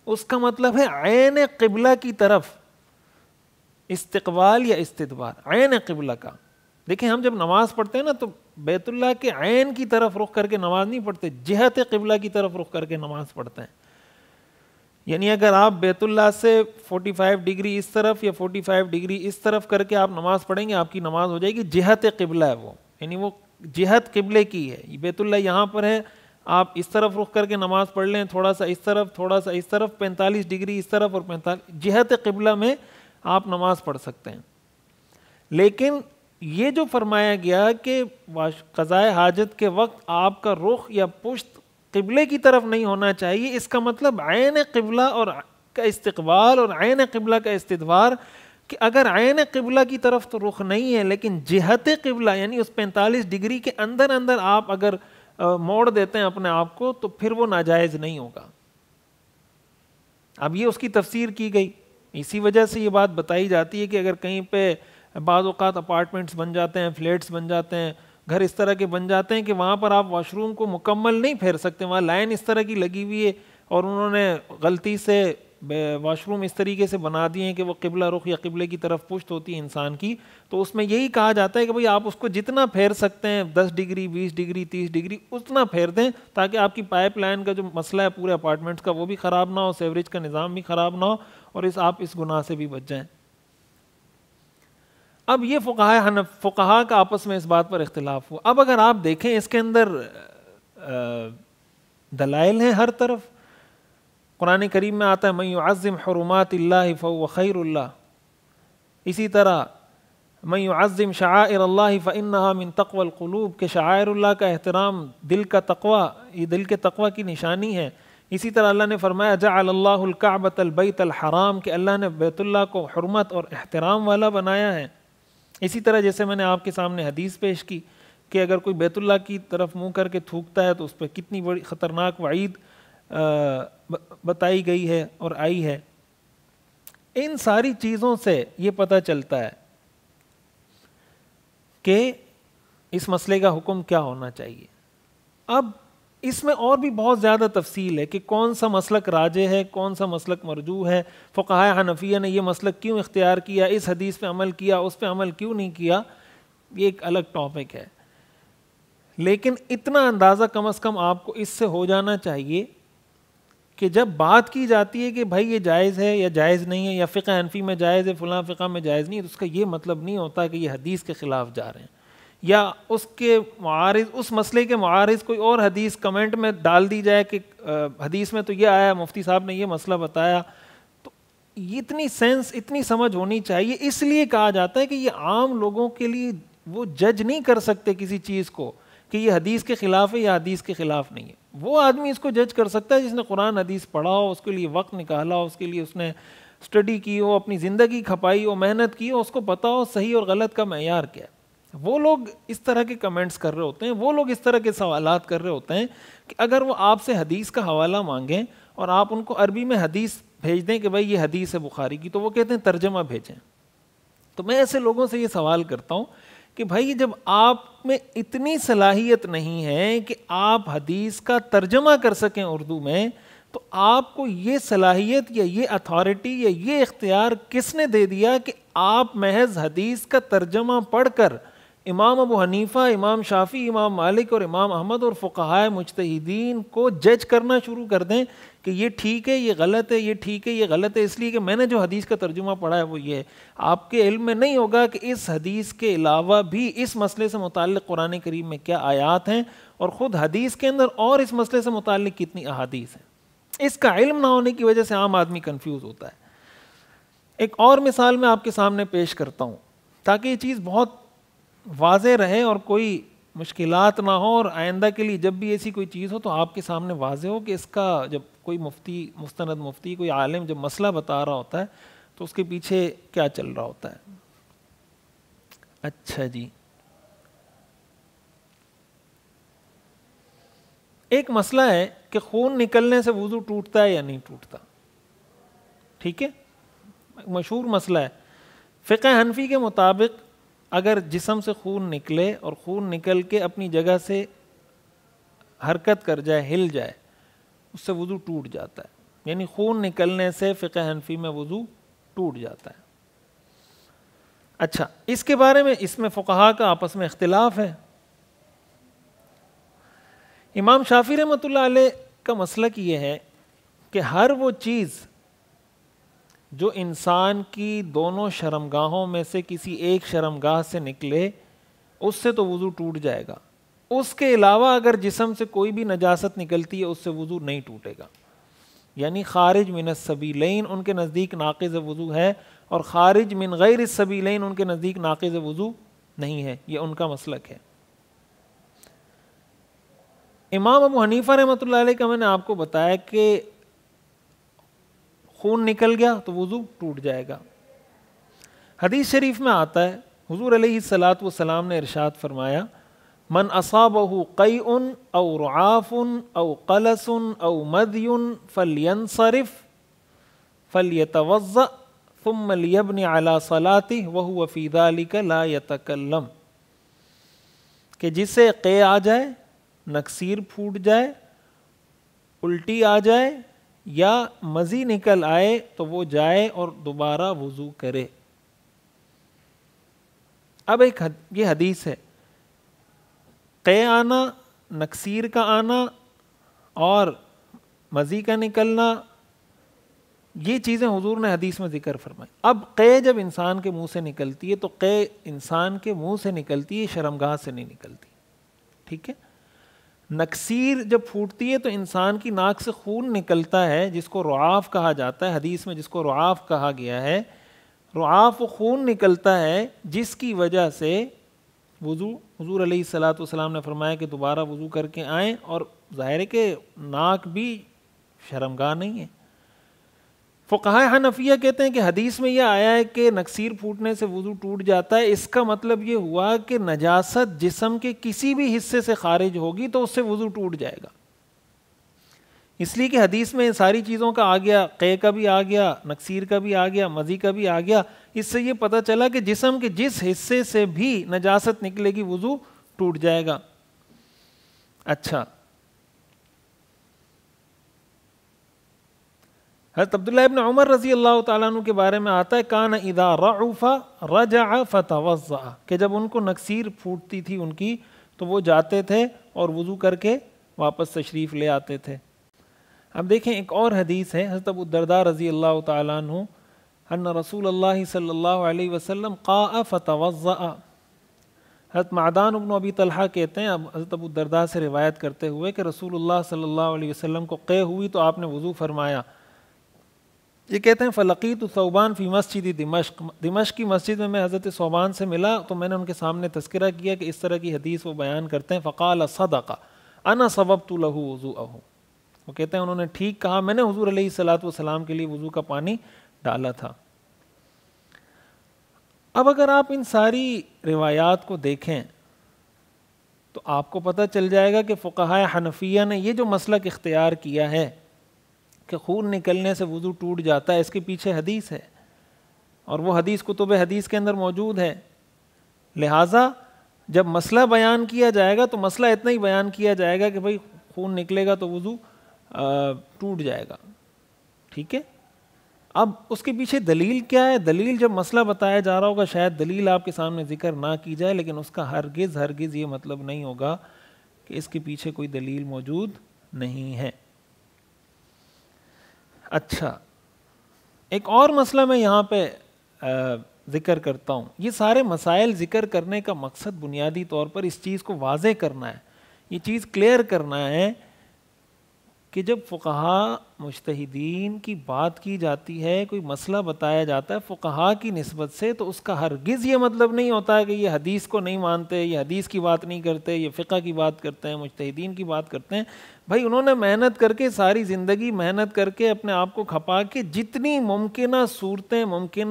उसका मतलब है ऐन क़िबला की तरफ इस्तिकबाल या इस्तिदबार, ऐन क़िबला का। देखिए हम जब नमाज़ पढ़ते हैं ना तो बैतुल्लाह के ऐन की तरफ रुख करके नमाज़ नहीं पढ़ते, जिहत क़िबला की तरफ रुख करके नमाज़ पढ़ते हैं। यानी अगर आप बैतुल्लाह से पैंतालीस डिग्री इस तरफ या पैंतालीस डिग्री इस तरफ करके आप नमाज़ पढ़ेंगे आपकी नमाज़ हो जाएगी, जिहत क़िबला है वो, यानी वो जिहत क़िबले की है। बैतुल्लाह यहाँ पर है, आप इस तरफ रुख करके नमाज़ पढ़ लें, थोड़ा सा इस तरफ थोड़ा सा इस तरफ, पैंतालीस डिग्री इस तरफ और पैंतालीस, जिहत क़िबला में आप नमाज़ पढ़ सकते हैं। लेकिन ये जो फरमाया गया कि क़ज़ाए हाजत के वक्त आपका रुख या पुश्त क़िबले की तरफ नहीं होना चाहिए, इसका मतलब ऐन क़िबला और का इस्तिक़बाल और ऐन क़िबला का इस्तिदबार, कि अगर ऐन क़िबला की तरफ तो रुख नहीं है लेकिन जिहत क़िबला यानी उस पैंतालीस डिग्री के अंदर अंदर आप अगर आ, मोड़ देते हैं अपने आप को तो फिर वो नाजायज़ नहीं होगा। अब ये उसकी तफसीर की गई, इसी वजह से ये बात बताई जाती है कि अगर कहीं पे बाज़ औक़ात अपार्टमेंट्स बन जाते हैं, फ्लैट्स बन जाते हैं, घर इस तरह के बन जाते हैं कि वहाँ पर आप वॉशरूम को मुकम्मल नहीं फेर सकते, वहाँ लाइन इस तरह की लगी हुई है और उन्होंने गलती से वॉशरूम इस तरीके से बना दिए हैं कि वो क़िबला रुख या क़िबले की तरफ पुश्त होती है इंसान की, तो उसमें यही कहा जाता है कि भाई आप उसको जितना फेर सकते हैं दस डिग्री बीस डिग्री तीस डिग्री उतना फेर दें, ताकि आपकी पाइपलाइन का जो मसला है पूरे अपार्टमेंट्स का वो भी ख़राब ना हो, सेवरेज का निज़ाम भी ख़राब ना हो और इस आप इस गुनाह से भी बच जाएँ। अब ये फ़ुक़हा हनफ फ़ुक़हा का आपस में इस बात पर इख्तिलाफ़ हुआ। अब अगर आप देखें इसके अंदर दलाइल हैं हर तरफ। कुरान करीम में आता है मन युअज़्ज़िम हुरुमातिल्लाहि फ़हुव ख़ैरुल्लाह, इसी तरह मन युअज़्ज़िम शआइरल्लाहि फ़इन्नहा मिन तक़वल क़ुलूब, के शआइरुल्लाह का एहतराम दिल का तक़वा, ये दिल के तक़वा की निशानी है। इसी तरह अल्लाह ने फरमाया जअलल्लाहुल कअबतल बैतल हराम, के अल्लाह ने बैतुल्लाह को हुरमत और एहतराम वाला बनाया है। इसी तरह जैसे मैंने आपके सामने हदीस पेश की कि अगर कोई बैतुल्लाह की तरफ मुंह करके थूकता है तो उस पर कितनी बड़ी ख़तरनाक वईद बताई गई है और आई है। इन सारी चीज़ों से ये पता चलता है कि इस मसले का हुक्म क्या होना चाहिए। अब इसमें और भी बहुत ज़्यादा तफसील है कि कौन सा मसलक राजे है, कौन सा मसलक मरजू है, फ़ुक़हा हनफिया ने यह मसलक क्यों इख्तियार किया, इस हदीस पे अमल किया, उस पे अमल क्यों नहीं किया, ये एक अलग टॉपिक है। लेकिन इतना अंदाज़ा कम अज़ कम आपको इससे हो जाना चाहिए कि जब बात की जाती है कि भाई ये जायज़ है या जायज़ नहीं है, या फ़िक़ह हनफी में जायज़ है फ़लाँ फ़िक़ह में जायज़ नहीं है, तो उसका ये मतलब नहीं होता कि ये हदीस के ख़िलाफ़ जा रहे हैं या उसके मुआरिज़ उस मसले के मुआरिज़ कोई और हदीस कमेंट में डाल दी जाए कि हदीस में तो ये आया, मुफ्ती साहब ने ये मसला बताया। तो इतनी सेंस इतनी समझ होनी चाहिए। इसलिए कहा जाता है कि ये आम लोगों के लिए वो जज नहीं कर सकते किसी चीज़ को कि ये हदीस के ख़िलाफ़ है या हदीस के ख़िलाफ़ नहीं है। वो आदमी इसको जज कर सकता है जिसने कुरान हदीस पढ़ा हो, उसके लिए वक्त निकाला हो, उसके लिए उसने स्टडी की हो, अपनी ज़िंदगी खपाई हो, मेहनत की हो, उसको पता हो सही और गलत का मैार क्या है। वो लोग इस तरह के कमेंट्स कर रहे होते हैं, वो लोग इस तरह के सवालात कर रहे होते हैं कि अगर वो आपसे हदीस का हवाला मांगें और आप उनको अरबी में हदीस भेज दें कि भाई ये हदीस है बुखारी की, तो वो कहते हैं तर्जमा भेजें। तो मैं ऐसे लोगों से ये सवाल करता हूँ कि भाई जब आप में इतनी सलाहियत नहीं है कि आप हदीस का तर्जमा कर सकें उर्दू में, तो आपको ये सलाहियत या ये अथॉरिटी या ये इख्तियार किसने दे दिया कि आप महज हदीस का तर्जमा पढ़ कर इमाम अबू हनीफ़ा, इमाम शाफ़ी, इमाम मालिक और इमाम अहमद और फ़ुक़हाए मुज्तहिदीन को जज करना शुरू कर दें कि ये ठीक है, ये गलत है, ये ठीक है, ये गलत है, इसलिए कि मैंने जो हदीस का तर्जुमा पढ़ा है वो ये है। आपके इल्म में नहीं होगा कि इस हदीस के अलावा भी इस मसले से मुताल्लिक़ कुरान करीम में क्या आयात हैं और ख़ुद हदीस के अंदर और इस मसले से मुताल्लिक़ कितनी अहादीस हैं। इसका इल्म ना होने की वजह से आम आदमी कन्फ्यूज़ होता है। एक और मिसाल मैं आपके सामने पेश करता हूँ ताकि ये चीज़ बहुत वाज़े रहे और कोई मुश्किलात ना हो, और आइंदा के लिए जब भी ऐसी कोई चीज़ हो तो आपके सामने वाज़े हो कि इसका जब कोई मुफ्ती मुस्तनद मुफ्ती कोई आलिम जब मसला बता रहा होता है तो उसके पीछे क्या चल रहा होता है। अच्छा जी, एक मसला है कि खून निकलने से वुज़ू टूटता है या नहीं टूटता, ठीक है, मशहूर मसला है। फ़िक़ह हनफी के मुताबिक अगर जिस्म से खून निकले और खून निकल के अपनी जगह से हरकत कर जाए, हिल जाए, उससे वुज़ू टूट जाता है, यानी खून निकलने से फ़िक़ह हनफी में वुज़ू टूट जाता है। अच्छा, इसके बारे में इसमें फ़ुक़हा का आपस में इख्तिलाफ़ है। इमाम शाफ़ी रहमतुल्लाह अलैह का मसलक ये है कि हर वो चीज़ जो इंसान की दोनों शर्मगाहों में से किसी एक शर्मगाह से निकले उससे तो वज़ू टूट जाएगा, उसके अलावा अगर जिसम से कोई भी नजासत निकलती है उससे वज़ू नहीं टूटेगा। यानी खारिज मिन सबीलैन उनके नज़दीक नाक़िज़ वज़ू है और खारिज मिन गैर सबीलैन उनके नज़दीक नाक़िज़ वज़ू नहीं है, ये उनका मसलक है। इमाम अबू हनीफ़ा रहमतुल्लाह अलैह का मैंने आपको बताया कि खून निकल गया तो वज़ू टूट जाएगा। हदीस शरीफ में आता है हुज़ूर अलैहिस्सलात वस्सलाम ने इरशाद फरमाया, मन असाबहु क़यउन औ रुआफुन औ क़लसुन औ मदयुन फ़ल्यंसरिफ़ फ़ल्यतवज़्ज़अ थुम्मा लियबनी अला सलातिहि व हुव फ़ी ज़ालिका ला यतकल्लम। कि जिसे क़े आ जाए, नक्सीर फूट जाए, उल्टी आ जाए या मज़ी निकल आए तो वो जाए और दोबारा वज़ू करे। अब एक हद, ये हदीस है, क़े आना, नक्सीर का आना और मज़ी का निकलना, ये चीज़ें हुज़ूर ने हदीस में ज़िक्र फरमाई। अब क़े जब इंसान के मुंह से निकलती है तो क़े इंसान के मुंह से निकलती है, शर्मगाह से नहीं निकलती, ठीक है। नक्सीर जब फूटती है तो इंसान की नाक से खून निकलता है, जिसको रुआफ़ कहा जाता है, हदीस में जिसको रुआफ़ कहा गया है। रुआफ़ खून निकलता है जिसकी वजह से वज़ू, हुज़ूर अलैहिस्सलातु वस्सलाम ने फरमाया कि दोबारा वज़ू करके आएँ, और ज़ाहिर है कि नाक भी शर्मगाह नहीं है। फ़ुक़हा हनफिया कहते हैं कि हदीस में यह आया है कि नक्सीर फूटने से वज़ू टूट जाता है, इसका मतलब ये हुआ कि नजासत जिसम के किसी भी हिस्से से खारिज होगी तो उससे वज़ू टूट जाएगा। इसलिए कि हदीस में सारी चीज़ों का आ गया, क़े का भी आ गया, नक्सीर का भी आ गया, मज़ी का भी आ गया। इससे ये पता चला कि जिसम के जिस हिस्से से भी नजासत निकलेगी वज़ू टूट जाएगा। अच्छा, हज़रत अब्दुल्लाह इब्न उमर रज़ी अल्लाह तआला अन्हु के बारे में आता है, कान इदा रउफ़ा रजअ फ़तवज़्ज़अ, कि जब उनको नक्सीर फूटती थी उनकी तो वो जाते थे और वज़ू करके वापस तशरीफ़ ले आते थे। अब देखें, एक और हदीस है, हज़रत अबू दर्दा रज़ी अल्लाह तआला अन्हु, अन्न रसूलल्लाह सल्लल्लाहु अलैहि वसल्लम क़ाअ फ़तवज़्ज़अ। हज़रत मादान इब्न अबी तलहा कहते हैं, अब हज़रत अबू दर्दा से रिवायत करते हुए, कि रसूलुल्लाह सल्लल्लाहु अलैहि वसल्लम को क़े हुई तो आपने वज़ू फरमाया। ये कहते हैं, फ़लक़ीतु सौबान फ़ी मस्जिदी दिमश्क, दिमश्क की मस्जिद में मैं हज़रत सौबान से मिला तो मैंने उनके सामने तस्करा किया कि इस तरह की हदीस वो बयान करते हैं। फ़क़ाल सदक़ा अना सबबतु लहू वज़ूअहू, वो कहते हैं उन्होंने ठीक कहा, मैंने हुज़ूर अलैहिस्सलातु वस्सलाम के लिए वज़ू का पानी डाला था। अब अगर आप इन सारी रिवायात को देखें तो आपको पता चल जाएगा कि फ़ुक़हा हनफिया ने ये जो मसलक इख्तियार किया है कि खून निकलने से वज़ू टूट जाता है, इसके पीछे हदीस है और वो हदीस कुतुब हदीस के अंदर मौजूद है। लिहाजा जब मसला बयान किया जाएगा तो मसला इतना ही बयान किया जाएगा कि भाई खून निकलेगा तो वज़ू टूट जाएगा, ठीक है। अब उसके पीछे दलील क्या है, दलील जब मसला बताया जा रहा होगा शायद दलील आपके सामने ज़िक्र ना की जाए, लेकिन उसका हरगिज़ हरगिज़ ये मतलब नहीं होगा कि इसके पीछे कोई दलील मौजूद नहीं है। अच्छा, एक और मसला मैं यहाँ पे ज़िक्र करता हूँ। ये सारे मसाइल ज़िक्र करने का मकसद बुनियादी तौर पर इस चीज़ को वाज़े करना है, ये चीज़ क्लियर करना है कि जब फ़ुक़हा मुज्तहिदीन की बात की जाती है, कोई मसला बताया जाता है फ़ुक़हा की निस्बत से, तो उसका हरगिज़ ये मतलब नहीं होता है कि ये हदीस को नहीं मानते, ये हदीस की बात नहीं करते, ये फ़िक़ह की बात करते हैं, मुज्तहिदीन की बात करते हैं। भाई उन्होंने मेहनत करके, सारी ज़िंदगी मेहनत करके, अपने आप को खपा के जितनी मुमकिन सूरतें, मुमकिन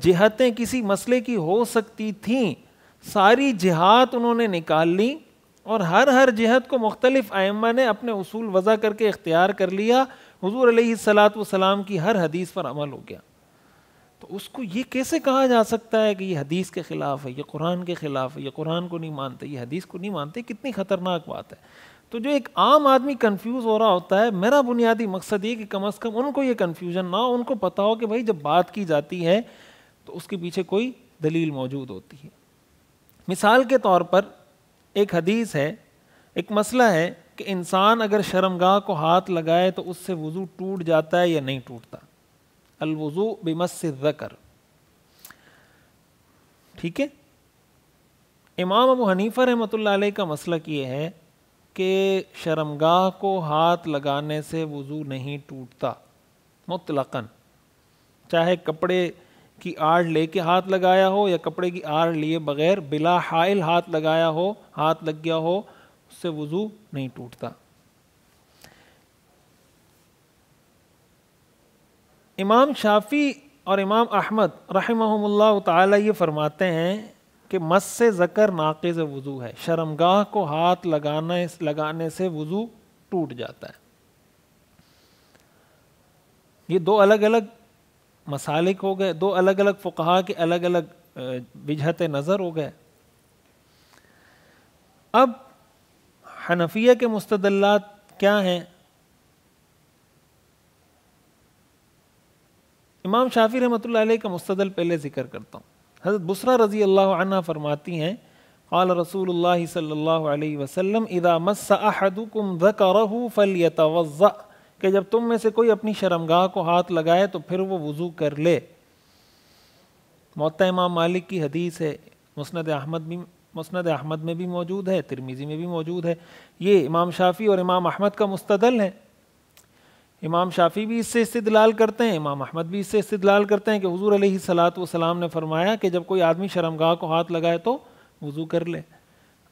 जिहतें किसी मसले की हो सकती थीं, सारी जिहात उन्होंने निकाल ली और हर हर जिहत को मुख्तलिफ आइम्मा ने अपने उसूल वज़ा करके इख्तियार कर लिया। हुज़ूर अलैहिस्सलातु वस्सलाम की हर हदीस पर अमल हो गया। तो उसको ये कैसे कहा जा सकता है कि ये हदीस के ख़िलाफ़ है, ये कुरान के ख़िलाफ़ है, ये कुरान को नहीं मानते, ये हदीस को नहीं मानते? कितनी ख़तरनाक बात है। तो जो एक आम आदमी कन्फ्यूज़ हो रहा होता है, मेरा बुनियादी मकसद ये कि कम अज़ कम उनको ये कन्फ्यूज़न ना हो, उनको पता हो कि भाई जब बात की जाती है तो उसके पीछे कोई दलील मौजूद होती है। मिसाल के तौर पर एक हदीस है, एक मसला है कि इंसान अगर शर्मगाह को हाथ लगाए तो उससे वज़ू टूट जाता है या नहीं टूटता। अलवज़ू बिमस्सि ज़कर, ठीक है। इमाम अबू हनीफा रहमतुल्लाह अलैह का मसलक ये है कि शर्मगाह को हाथ लगाने से वज़ू नहीं टूटता मुतलकन, चाहे कपड़े की आड़ लेके हाथ लगाया हो या कपड़े की आड़ लिए बगैर बिला हाइल हाथ लगाया हो, हाथ लग गया हो, उससे वज़ू नहीं टूटता। इमाम शाफी और इमाम अहमद रहमहुमुल्लाह ताला ये फरमाते हैं कि मस से ज़कर नाक़िज़ वज़ू है, शर्मगाह को हाथ लगाने लगाने से वज़ू टूट जाता है। ये दो अलग अलग मसालिक हो गए, दो अलग अलग फ़ुक़हा के अलग अलग विजहत नज़र हो गए। अब हनफिया के मुस्तदल्लात क्या हैं? इमाम शाफी रहमतुल्लाह अलैह का मुस्तदल पहले ज़िक्र करता हूँ। हज़रत बुसरा रज़ी अल्लाह अन्हा फरमाती हैं, क़ाल रसूलुल्लाह सल्लल्लाहु अलैहि वसल्लम इज़ा मस्सा अहदुकुम ज़करहु फ़ल्यतवज़्ज़अ, कि जब तुम में से कोई अपनी शर्मगाह को हाथ लगाए तो फिर वो वज़ू कर ले। मुअत्ता इमाम मालिक की हदीस है, मुस्नद अहमद भी मुस्नद अहमद में भी मौजूद है, तिरमिज़ी में भी मौजूद है। ये इमाम शाफ़ी और इमाम अहमद का मुस्तदल है। इमाम शाफ़ी भी इससे इस्तिदलाल करते हैं, इमाम अहमद भी इससे इस्तिदलाल करते हैं कि हुज़ूर अलैहि सलातु वसलाम ने फरमाया कि जब कोई आदमी शर्मगाह को हाथ लगाए तो वज़ू कर ले।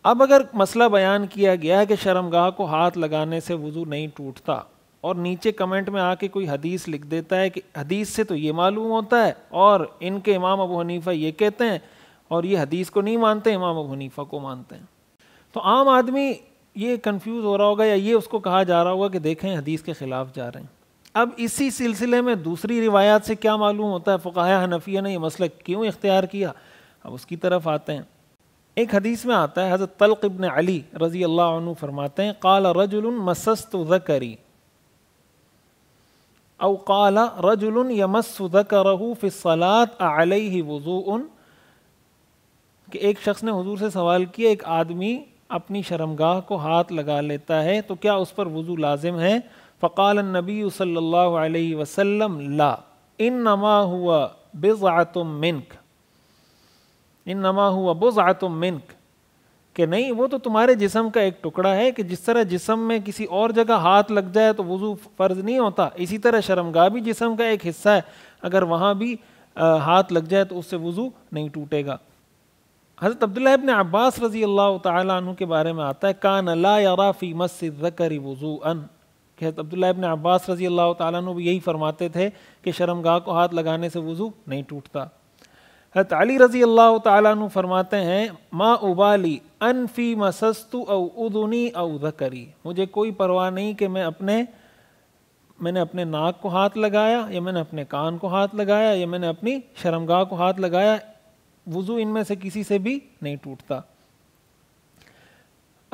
अब अगर मसला बयान किया गया है कि शर्मगाह को हाथ लगाने से वज़ू नहीं टूटता, और नीचे कमेंट में आके कोई हदीस लिख देता है कि हदीस से तो ये मालूम होता है और इनके इमाम अबू हनीफ़ा ये कहते हैं, और ये हदीस को नहीं मानते, इमाम अबू हनीफ़ा को मानते हैं, तो आम आदमी ये कंफ्यूज हो रहा होगा या ये उसको कहा जा रहा होगा कि देखें हदीस के ख़िलाफ़ जा रहे हैं। अब इसी सिलसिले में दूसरी रिवायात से क्या मालूम होता है, फ़ुक़हा हनफिया ने यह मसला क्यों इख्तियार किया, अब उसकी तरफ आते हैं। एक हदीस में आता है, हज़रत तल्क़ इब्न अली रज़ी अल्लाह अन्हु फरमाते हैं, क़ाल रजुलुन मसस्तु ज़करी औ क़ाल रजुलुन यमस्सु ज़करहु फ़ी सलात अलैहि वुज़ूउन, कि एक शख्स ने हुज़ूर से सवाल किया, एक आदमी अपनी शर्मगाह को हाथ लगा लेता है तो क्या उस पर वज़ू लाजिम है? फ़क़ाल नबी सल्लल्लाहु अलैहि वसल्लम ला इन्नमा हुआ बिज़अतुम मिनक, इन्नमा हुआ बिज़अतुम मिनक, कि नहीं वो तो तुम्हारे जिस्म का एक टुकड़ा है, कि जिस तरह जिस्म में किसी और जगह हाथ लग जाए तो वज़ू फ़र्ज़ नहीं होता, इसी तरह शर्मगाह भी जिस्म का एक हिस्सा है, अगर वहाँ भी आ, हाथ लग जाए तो उससे वज़ू नहीं टूटेगा। हज़रत अब्दुल्लाह इब्न अब्बास रज़ी अल्लाह ताला अन्हु के बारे में आता है, कान ला यरा फी मस्सि ज़करी वुज़ूअन, कि हज़रत अब्दुल्लाह इब्न अब्बास रज़ी अल्लाह ताला अन्हु भी यही फरमाते थे कि शर्मगाह को हाथ लगाने से वज़ू नहीं टूटता। हज़रत अली रज़ी अल्लाह ताला अन्हु फरमाते हैं, मा उबाली अनफ़ी मसस्तु औ उदुनी औ ज़करी, मुझे कोई परवाह नहीं कि मैं अपने मैंने अपने नाक को हाथ लगाया या मैंने अपने कान को हाथ लगाया या मैंने अपनी शर्मगाह को हाथ लगाया, वज़ू इनमें से किसी से भी नहीं टूटता।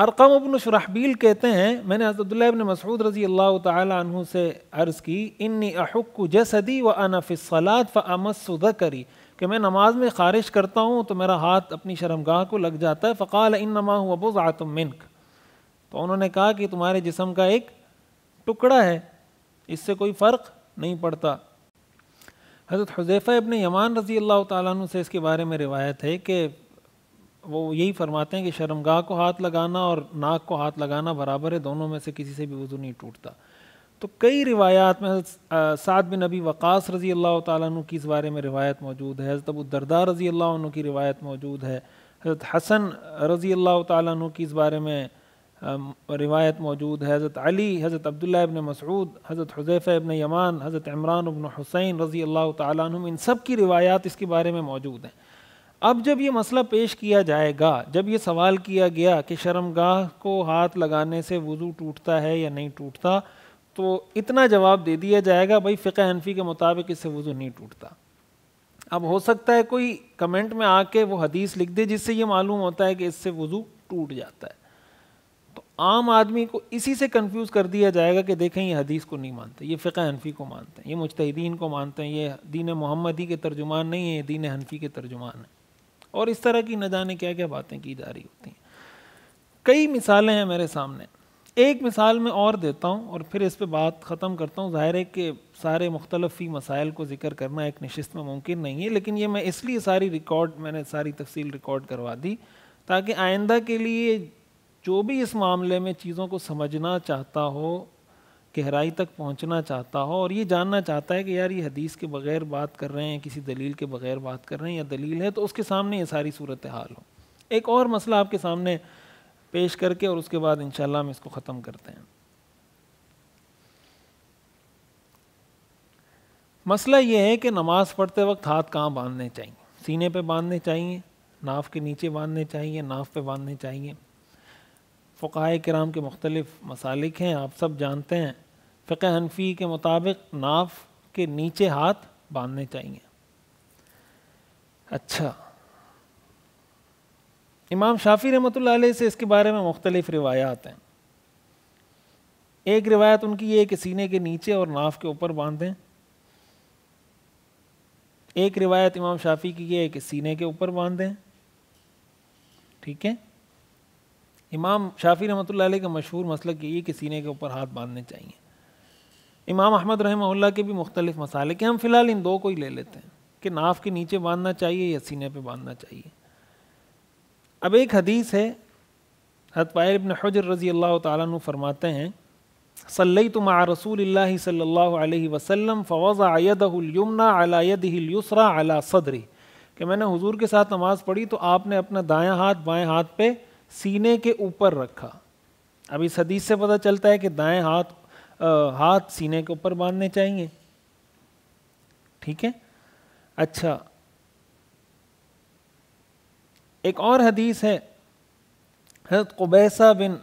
अरक़म इब्न शुरहबील कहते हैं, मैंने हज़रत अब्दुल्लाह इब्न मसऊद रज़ी अल्लाह ताला अन्हु से अर्ज़ की, इन्नी अहुक्कु जसदी व अना फ़ी सलात फ़अमस्सु ज़करी, कि मैं नमाज में ख़ारिश करता हूँ तो मेरा हाथ अपनी शर्मगाह को लग जाता है। फ़क़ाल इन्नमा हुवा बुज़अतुम मिनक, तो उन्होंने कहा कि तुम्हारे जिस्म का एक टुकड़ा है, इससे कोई फ़र्क नहीं पड़ता। हज़रत हुज़ैफ़ा इब्न यमान रज़ी अल्लाह ताला अन्हु से इसके बारे में रिवायत है कि वो यही फरमाते हैं कि शर्मगाह को हाथ लगाना और नाक को हाथ लगाना बराबर है, दोनों में से किसी से भी वज़ू नहीं टूटता। तो कई रिवायात में हज़रत साद बिन अबी वक़ास रज़ी अल्लाह ताला अन्हु की इस बारे में रिवायत मौजूद है, हज़रत अबू दर्दा रज़ी अल्लाह अन्हु की रिवायत मौजूद है, हज़रत हसन रज़ी अल्लाह ताला अन्हु की इस बारे में रिवायत मौजूद है, हज़रत अली, हज़रत अब्दुल्लाह इब्न मसऊद, हज़रत हुज़ैफ़ा इब्न यमान, हज़रत इमरान इब्न हुसैन रज़ी अल्लाह ताला अन्हुम, इन सब की रिवायात इसके बारे में मौजूद हैं। अब जब ये मसला पेश किया जाएगा, जब ये सवाल किया गया कि शर्मगाह को हाथ लगाने से वज़ू टूटता है या नहीं टूटता, तो इतना जवाब दे दिया जाएगा, भाई फ़िक़ह हनफ़ी के मुताबिक इससे वज़ू नहीं टूटता। अब हो सकता है कोई कमेंट में आके वो हदीस लिख दे जिससे ये मालूम होता है कि इससे वज़ू टूट जाता है, आम आदमी को इसी से कंफ्यूज कर दिया जाएगा कि देखें ये हदीस को नहीं मानते, ये फ़िक़ह हनफ़ी को मानते हैं, ये मुज्तहिदीन को मानते हैं, ये दीन मोहम्मदी के तर्जुमान नहीं है, ये दीन हनफ़ी के तर्जुमान हैं। और इस तरह की न जाने क्या क्या बातें की जा रही होती हैं। कई मिसालें हैं मेरे सामने, एक मिसाल मैं और देता हूँ और फिर इस पर बात ख़त्म करता हूँ। ज़ाहिर है कि सारे मुख्तलफ़ फ़ी मसाइल को ज़िक्र करना एक नशिस्त में मुमकिन नहीं है, लेकिन ये मैं इसलिए सारी रिकॉर्ड मैंने सारी तफसील रिकॉर्ड करवा दी ताकि आइंदा के लिए जो भी इस मामले में चीज़ों को समझना चाहता हो, गहराई तक पहुँचना चाहता हो और ये जानना चाहता है कि यार ये हदीस के बग़ैर बात कर रहे हैं, किसी दलील के बग़ैर बात कर रहे हैं या दलील है, तो उसके सामने ये सारी सूरत हाल हो। एक और मसला आपके सामने पेश करके और उसके बाद इंशाल्लाह हम इसको ख़त्म करते हैं। मसला ये है कि नमाज़ पढ़ते वक्त हाथ कहाँ बांधने चाहिए? सीने पे बांधने चाहिए, नाफ के नीचे बांधने चाहिए, नाफ पे बांधने चाहिए? फ़ुक़हाए किराम के मुख्तलिफ़ मसालिक हैं, आप सब जानते हैं। फ़िक़ह हनफ़ी के मुताबिक नाफ के नीचे हाथ बांधने चाहिए। अच्छा, इमाम शाफी रहमतुल्लाह अलैह से इसके बारे में मुख्तलिफ़ रिवायात हैं। एक रिवायत उनकी ये है कि सीने के नीचे और नाफ के ऊपर बांधें, एक रिवायत इमाम शाफी की ये है कि सीने के ऊपर बांधें। ठीक है, इमाम शाफी रहमतुल्लाह अलैह का मशहूर मसलक यही है कि सीने के ऊपर हाथ बांधने चाहिए। इमाम अहमद रहमहुल्लाह के भी मुख्तलिफ़ मसाले के, हम फ़िलहाल इन दो को ही ले लेते हैं कि नाफ के नीचे बांधना चाहिए या सीने पर बांधना चाहिए। अब एक हदीस है, हज़रत वैल इब्न हुजर रज़ी अल्लाह तआला अन्हु फरमाते हैं, सल्लैतु मअ रसूलिल्लाहि सल्लल्लाहु अलैहि वसल्लम फ़वज़अ यदहुल युम्ना अला यदिहिल युस्रा अला सदरी, कि मैंने हुजूर के साथ नमाज़ पढ़ी तो आपने अपना दायां हाथ बाएं हाथ पे सीने के ऊपर रखा। अब इस हदीस से पता चलता है कि दाएं हाथ आ, हाथ सीने के ऊपर बांधने चाहिए। ठीक है, अच्छा, एक और हदीस है, हज़रत कुबैसा बिन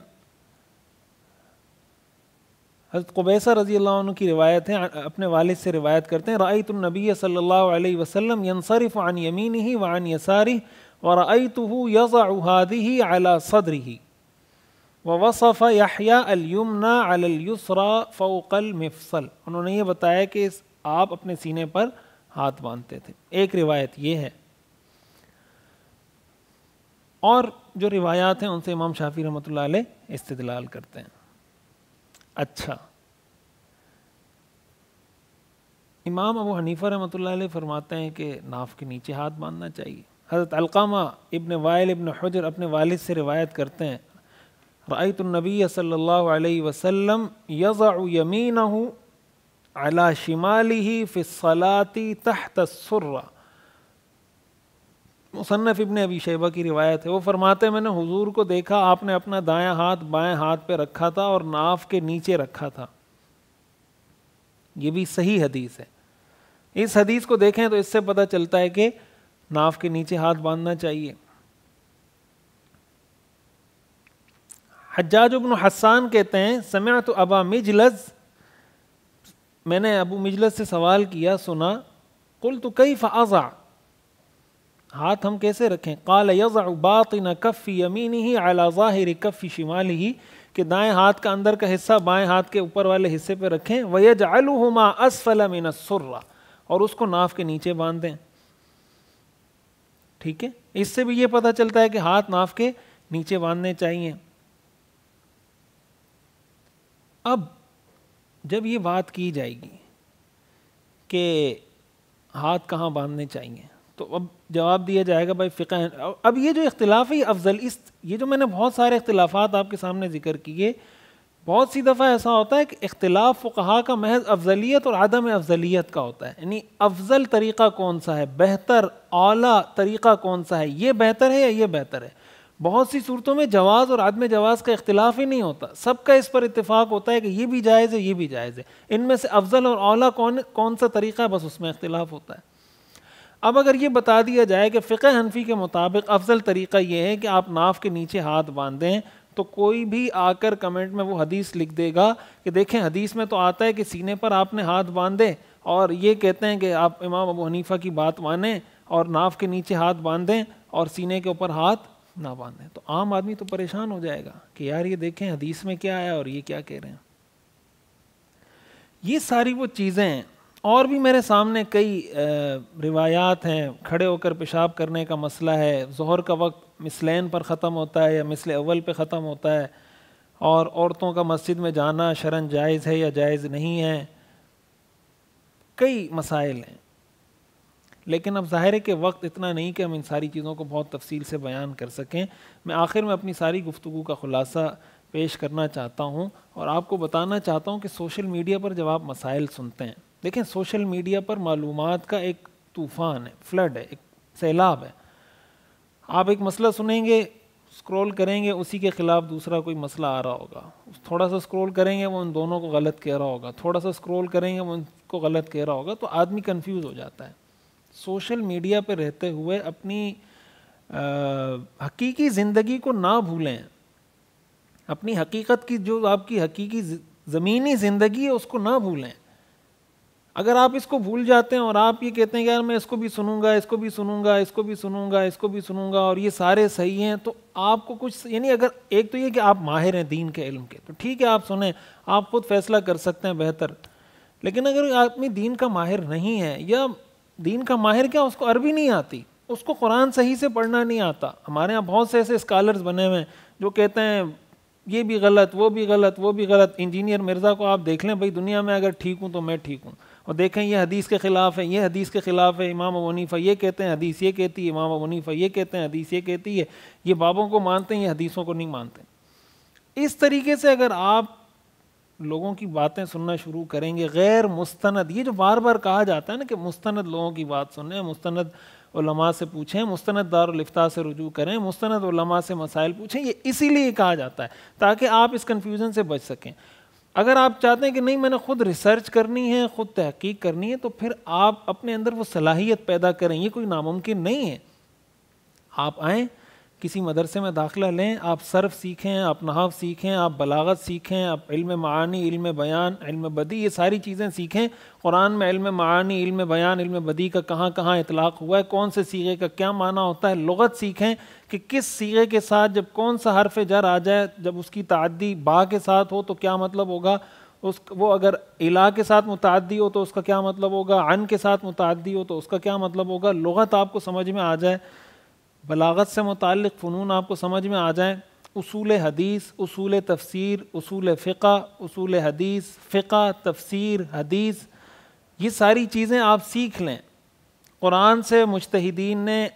हज़रत कुबैसा रज़ी अल्लाह अन्हु की रिवायत है, अपने वालिद से रिवायत करते हैं, रअयतुन नबी सल्लल्लाहु अलैहि वसल्लम यनसरिफु अन यमीनिही व अन यसारिही व रअयतुहु यज़अु हादिही अला सदरिही व वसफ़ यहया अल यमना अला अल युसरा फ़ौक़ल मिफ़सल। उन्होंने ये बताया कि आप अपने सीने पर हाथ बांधते थे, एक रिवायत ये है। और जो रिवायात हैं उनसे इमाम शाफी रहमतुल्लाह अलैह इस्तिदलाल करते हैं। अच्छा, इमाम अबू हनीफा रहमतुल्लाह अलैह फरमाते हैं कि नाफ के नीचे हाथ बांधना चाहिए। हज़रत अलक़ामा इब्न वाइल इब्न हुजर अपने वालिद से रिवायत करते हैं, रअयतु नबी सल्लल्लाहु अलैहि वसल्लम यज़अु यमीनहु अला शिमालिही फ़ी सलाती तहत अस्सुर्रा। मुसन्नफ़ इब्न अबी शैबा की रिवायत है, वो फरमाते हैं मैंने हुजूर को देखा आपने अपना दायां हाथ बाएं हाथ पे रखा था और नाफ के नीचे रखा था। ये भी सही हदीस है। इस हदीस को देखें तो इससे पता चलता है कि नाफ के नीचे हाथ बांधना चाहिए। हज्जाज इब्न हस्सान कहते हैं, समिअतु अबा मिजलस, मैंने अबू मिजलस से सवाल किया, सुना, कुल्तु कैफ़ अज़अ, हाथ हम कैसे रखें? क़ाल यज़अु बातिन कफ़्फ़ी यमीनिही अला ज़ाहिर कफ़्फ़ी शिमालिही, कि दाएं हाथ का अंदर का हिस्सा बाएं हाथ के ऊपर वाले हिस्से पर रखें। वयजअलुहुमा असफ़ल मिन अस्सुर्रा, और उसको नाफ के नीचे बांध दें। ठीक है, इससे भी ये पता चलता है कि हाथ नाफ के नीचे बांधने चाहिए। अब जब ये बात की जाएगी कि हाथ कहाँ बांधने चाहिए तो अब जवाब दिया जाएगा भाई फ़िक़ह। अब ये जो इख्तिलाफ़ है अफजल इस, ये जो मैंने बहुत सारे इख्तिलाफ़ात आपके सामने ज़िक्र किए, बहुत सी दफ़ा ऐसा होता है कि इख्तिलाफ़ फ़ुक़हा का महज अफजलियत और आदम अफजलियत का होता है, यानी अफजल तरीक़ा कौन सा है, बेहतर आला तरीक़ा कौन सा है, ये बेहतर है या ये बेहतर है। बहुत सी सूरतों में जवाज़ और आदम जवाज़ का इख्तिलाफ़ ही नहीं होता, सबका इस पर इत्तिफ़ाक़ होता है कि ये भी जायज़ है ये भी जायज़ है, इनमें से अफजल और आला कौन कौन सा तरीक़ा है, बस उसमें इख्तिलाफ़ होता है। अब अगर ये बता दिया जाए कि फ़िक़ह हनफ़ी के मुताबिक अफजल तरीक़ा ये है कि आप नाफ के नीचे हाथ बांधें, तो कोई भी आकर कमेंट में वो हदीस लिख देगा कि देखें हदीस में तो आता है कि सीने पर आपने हाथ बांधे और ये कहते हैं कि आप इमाम अबू हनीफ़ा की बात मानें और नाफ के नीचे हाथ बांधें और सीने के ऊपर हाथ ना बांधें। तो आम आदमी तो परेशान हो जाएगा कि यार ये देखें हदीस में क्या आया और ये क्या कह रहे हैं। ये सारी वो चीज़ें हैं और भी मेरे सामने कई रिवायात हैं। खड़े होकर पेशाब करने का मसला है, ज़ोहर का वक्त मिसलैन पर ख़त्म होता है या मिसल अव्वल पर ख़त्म होता है, और औरतों का मस्जिद में जाना शरन जायज़ है या जायज़ नहीं है, कई मसाइल हैं। लेकिन अब ज़ाहिर है कि वक्त इतना नहीं कि हम इन सारी चीज़ों को बहुत तफसील से बयान कर सकें। मैं आखिर में अपनी सारी गुफ्तगू का ख़ुलासा पेश करना चाहता हूँ और आपको बताना चाहता हूँ कि सोशल मीडिया पर जब आप मसाइल सुनते हैं, देखें सोशल मीडिया पर मालूमात का एक तूफ़ान है, फ्लड है, एक सैलाब है। आप एक मसला सुनेंगे, स्क्रॉल करेंगे, उसी के ख़िलाफ़ दूसरा कोई मसला आ रहा होगा, थोड़ा सा स्क्रॉल करेंगे वो उन दोनों को गलत कह रहा होगा, थोड़ा सा स्क्रॉल करेंगे वो उनको गलत कह रहा होगा, तो आदमी कंफ्यूज हो जाता है। सोशल मीडिया पर रहते हुए अपनी आ, हकीकी ज़िंदगी को ना भूलें, अपनी हकीकत की जो आपकी हकीकी ज़मीनी ज़िंदगी है उसको ना भूलें। अगर आप इसको भूल जाते हैं और आप ये कहते हैं कि यार मैं इसको भी सुनूंगा, इसको भी सुनूंगा, इसको भी सुनूंगा, इसको भी सुनूंगा और ये सारे सही हैं, तो आपको कुछ यानी अगर एक तो ये कि आप माहिर हैं दीन के इल्म के तो ठीक है आप सुनें, आप खुद फैसला कर सकते हैं बेहतर। लेकिन अगर आदमी दीन का माहिर नहीं है या दीन का माहिर क्या उसको अरबी नहीं आती, उसको कुरान सही से पढ़ना नहीं आता, हमारे यहाँ बहुत से ऐसे स्कॉलर्स बने हुए हैं जो कहते हैं ये भी गलत, वो भी गलत, वो भी गलत। इंजीनियर मिर्ज़ा को आप देख लें, भाई दुनिया में अगर ठीक हूँ तो मैं ठीक हूँ, और देखें ये हदीस के ख़िलाफ़ है, ये हदीस के ख़िलाफ़ है, इमाम अबू हनीफ़ा ये कहते हैं हदीस ये कहती है, इमाम अबू हनीफ़ा ये कहते हैं हदीस ये कहती है, ये बाबों को मानते हैं, ये हदीसों को नहीं मानते। इस तरीके से अगर आप लोगों की बातें सुनना शुरू करेंगे गैर मुस्तनद, ये जो बार बार कहा जाता है ना कि मुस्तनद लोगों की बात सुनें, मुस्तनद उलमा से पूछें, मुस्तनद दारुल इफ्ता से रुजू करें, मुस्तनद उलमा से मसाइल पूछें, ये इसीलिए कहा जाता है ताकि आप इस कन्फ्यूज़न से बच सकें। अगर आप चाहते हैं कि नहीं मैंने ख़ुद रिसर्च करनी है, ख़ुद तहकीक करनी है, तो फिर आप अपने अंदर वो सलाहियत पैदा करें, ये कोई नामुमकिन नहीं है। आप आएँ, किसी मदरसे में दाखिला लें, आप सर्फ सीखें, आप नहाव सीखें, आप बलागत सीखें, आप इल्म मानी, इल्म बयान, इल्म बदी, ये सारी चीज़ें सीखें। कुरान में इल्म मानी, इल्म बयान, इल्म बदी का कहाँ कहाँ इतलाक़ हुआ है, कौन से सीगे का क्या माना होता है। लुग़त सीखें कि किस सीगे के साथ जब कौन सा हरफ जर आ जाए, जब उसकी तादी बा के साथ हो तो क्या मतलब होगा, उस वो अगर इला के साथ मुतादी हो तो उसका क्या मतलब होगा, अन के साथ मुतादी हो तो उसका क्या मतलब होगा। लुग़त आपको समझ में आ जाए, बलागत से मुतालिक फ़नून आपको समझ में आ जाए, उसूल हदीस, उसूल तफसीर, उसूल फ़िक़ा, उसूल हदीस, फ़िक़ा, तफसीर, हदीस, ये सारी चीज़ें आप सीख लें। कुरान से मुज्तहिदीन ने,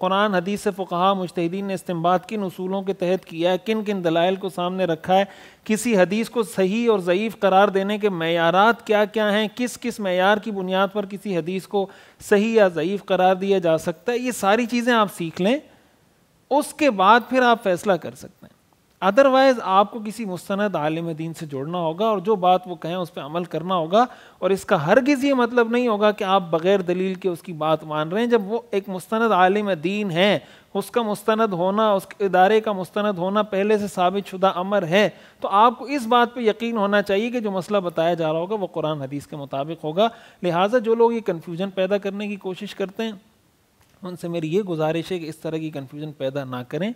कुरान हदीस से फ़ुक़हा मुज्तहिदीन ने इस्तिंबात किन उसूलों के तहत किया है, किन किन दलाइल को सामने रखा है, किसी हदीस को सही और ज़ईफ़ करार देने के मेयारात क्या क्या हैं, किस किस मेयार की बुनियाद पर किसी हदीस को सही या ज़ईफ़ करार दिया जा सकता है, ये सारी चीज़ें आप सीख लें। उसके बाद फिर आप फ़ैसला कर सकते हैं। अदरवाइज़ आपको किसी मुस्तनद आलिम दीन से जोड़ना होगा और जो बात वो कहें उस पर अमल करना होगा, और इसका हरगिज़ ये मतलब नहीं होगा कि आप बग़ैर दलील के उसकी बात मान रहे हैं। जब वो एक मुस्तनद आलिम दीन है, उसका मुस्तनद होना, उस इदारे का मुस्तनद होना पहले से साबित शुदा अमर है, तो आपको इस बात पे यकीन होना चाहिए कि जो मसला बताया जा रहा होगा वो कुरान हदीस के मुताबिक होगा। लिहाजा जो लोग ये कन्फ्यूज़न पैदा करने की कोशिश करते हैं उनसे मेरी ये गुजारिश है कि इस तरह की कन्फ्यूज़न पैदा ना करें,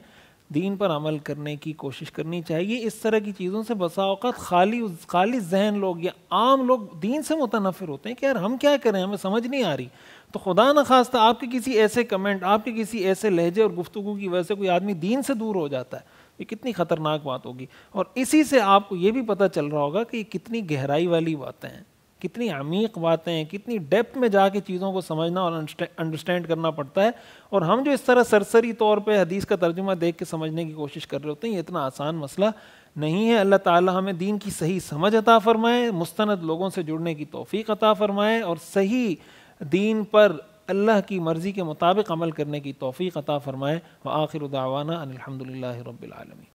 दीन पर अमल करने की कोशिश करनी चाहिए। इस तरह की चीज़ों से बसा औक़ात खाली खाली जहन लोग या आम लोग दीन से मुतनाफिर होते हैं कि यार हम क्या करें, हमें समझ नहीं आ रही। तो खुदा न खास्ता आपके किसी ऐसे कमेंट, आपके किसी ऐसे लहजे और गुफ्तगू की वजह से कोई आदमी दीन से दूर हो जाता है, ये कितनी ख़तरनाक बात होगी। और इसी से आपको ये भी पता चल रहा होगा कि ये कितनी गहराई वाली बातें हैं, कितनी अमीक बातें हैं, कितनी डेप्थ में जाके चीज़ों को समझना और अंडरस्टैंड करना पड़ता है। और हम जो इस तरह सरसरी तौर पे हदीस का तर्जुमा देख के समझने की कोशिश कर रहे होते हैं, ये इतना आसान मसला नहीं है। अल्लाह ताला हमें दीन की सही समझ अता फ़रमाए, मुस्तनद लोगों से जुड़ने की तौफ़ीक़ अता फ़रमाए और सही दीन पर अल्लाह की मर्ज़ी के मुताबिक अमल करने की तौफ़ीक़ अता फ़रमाए। व आखिर दावाना अनिल हम्दुलिल्लाहि रब्बिल आलमीन।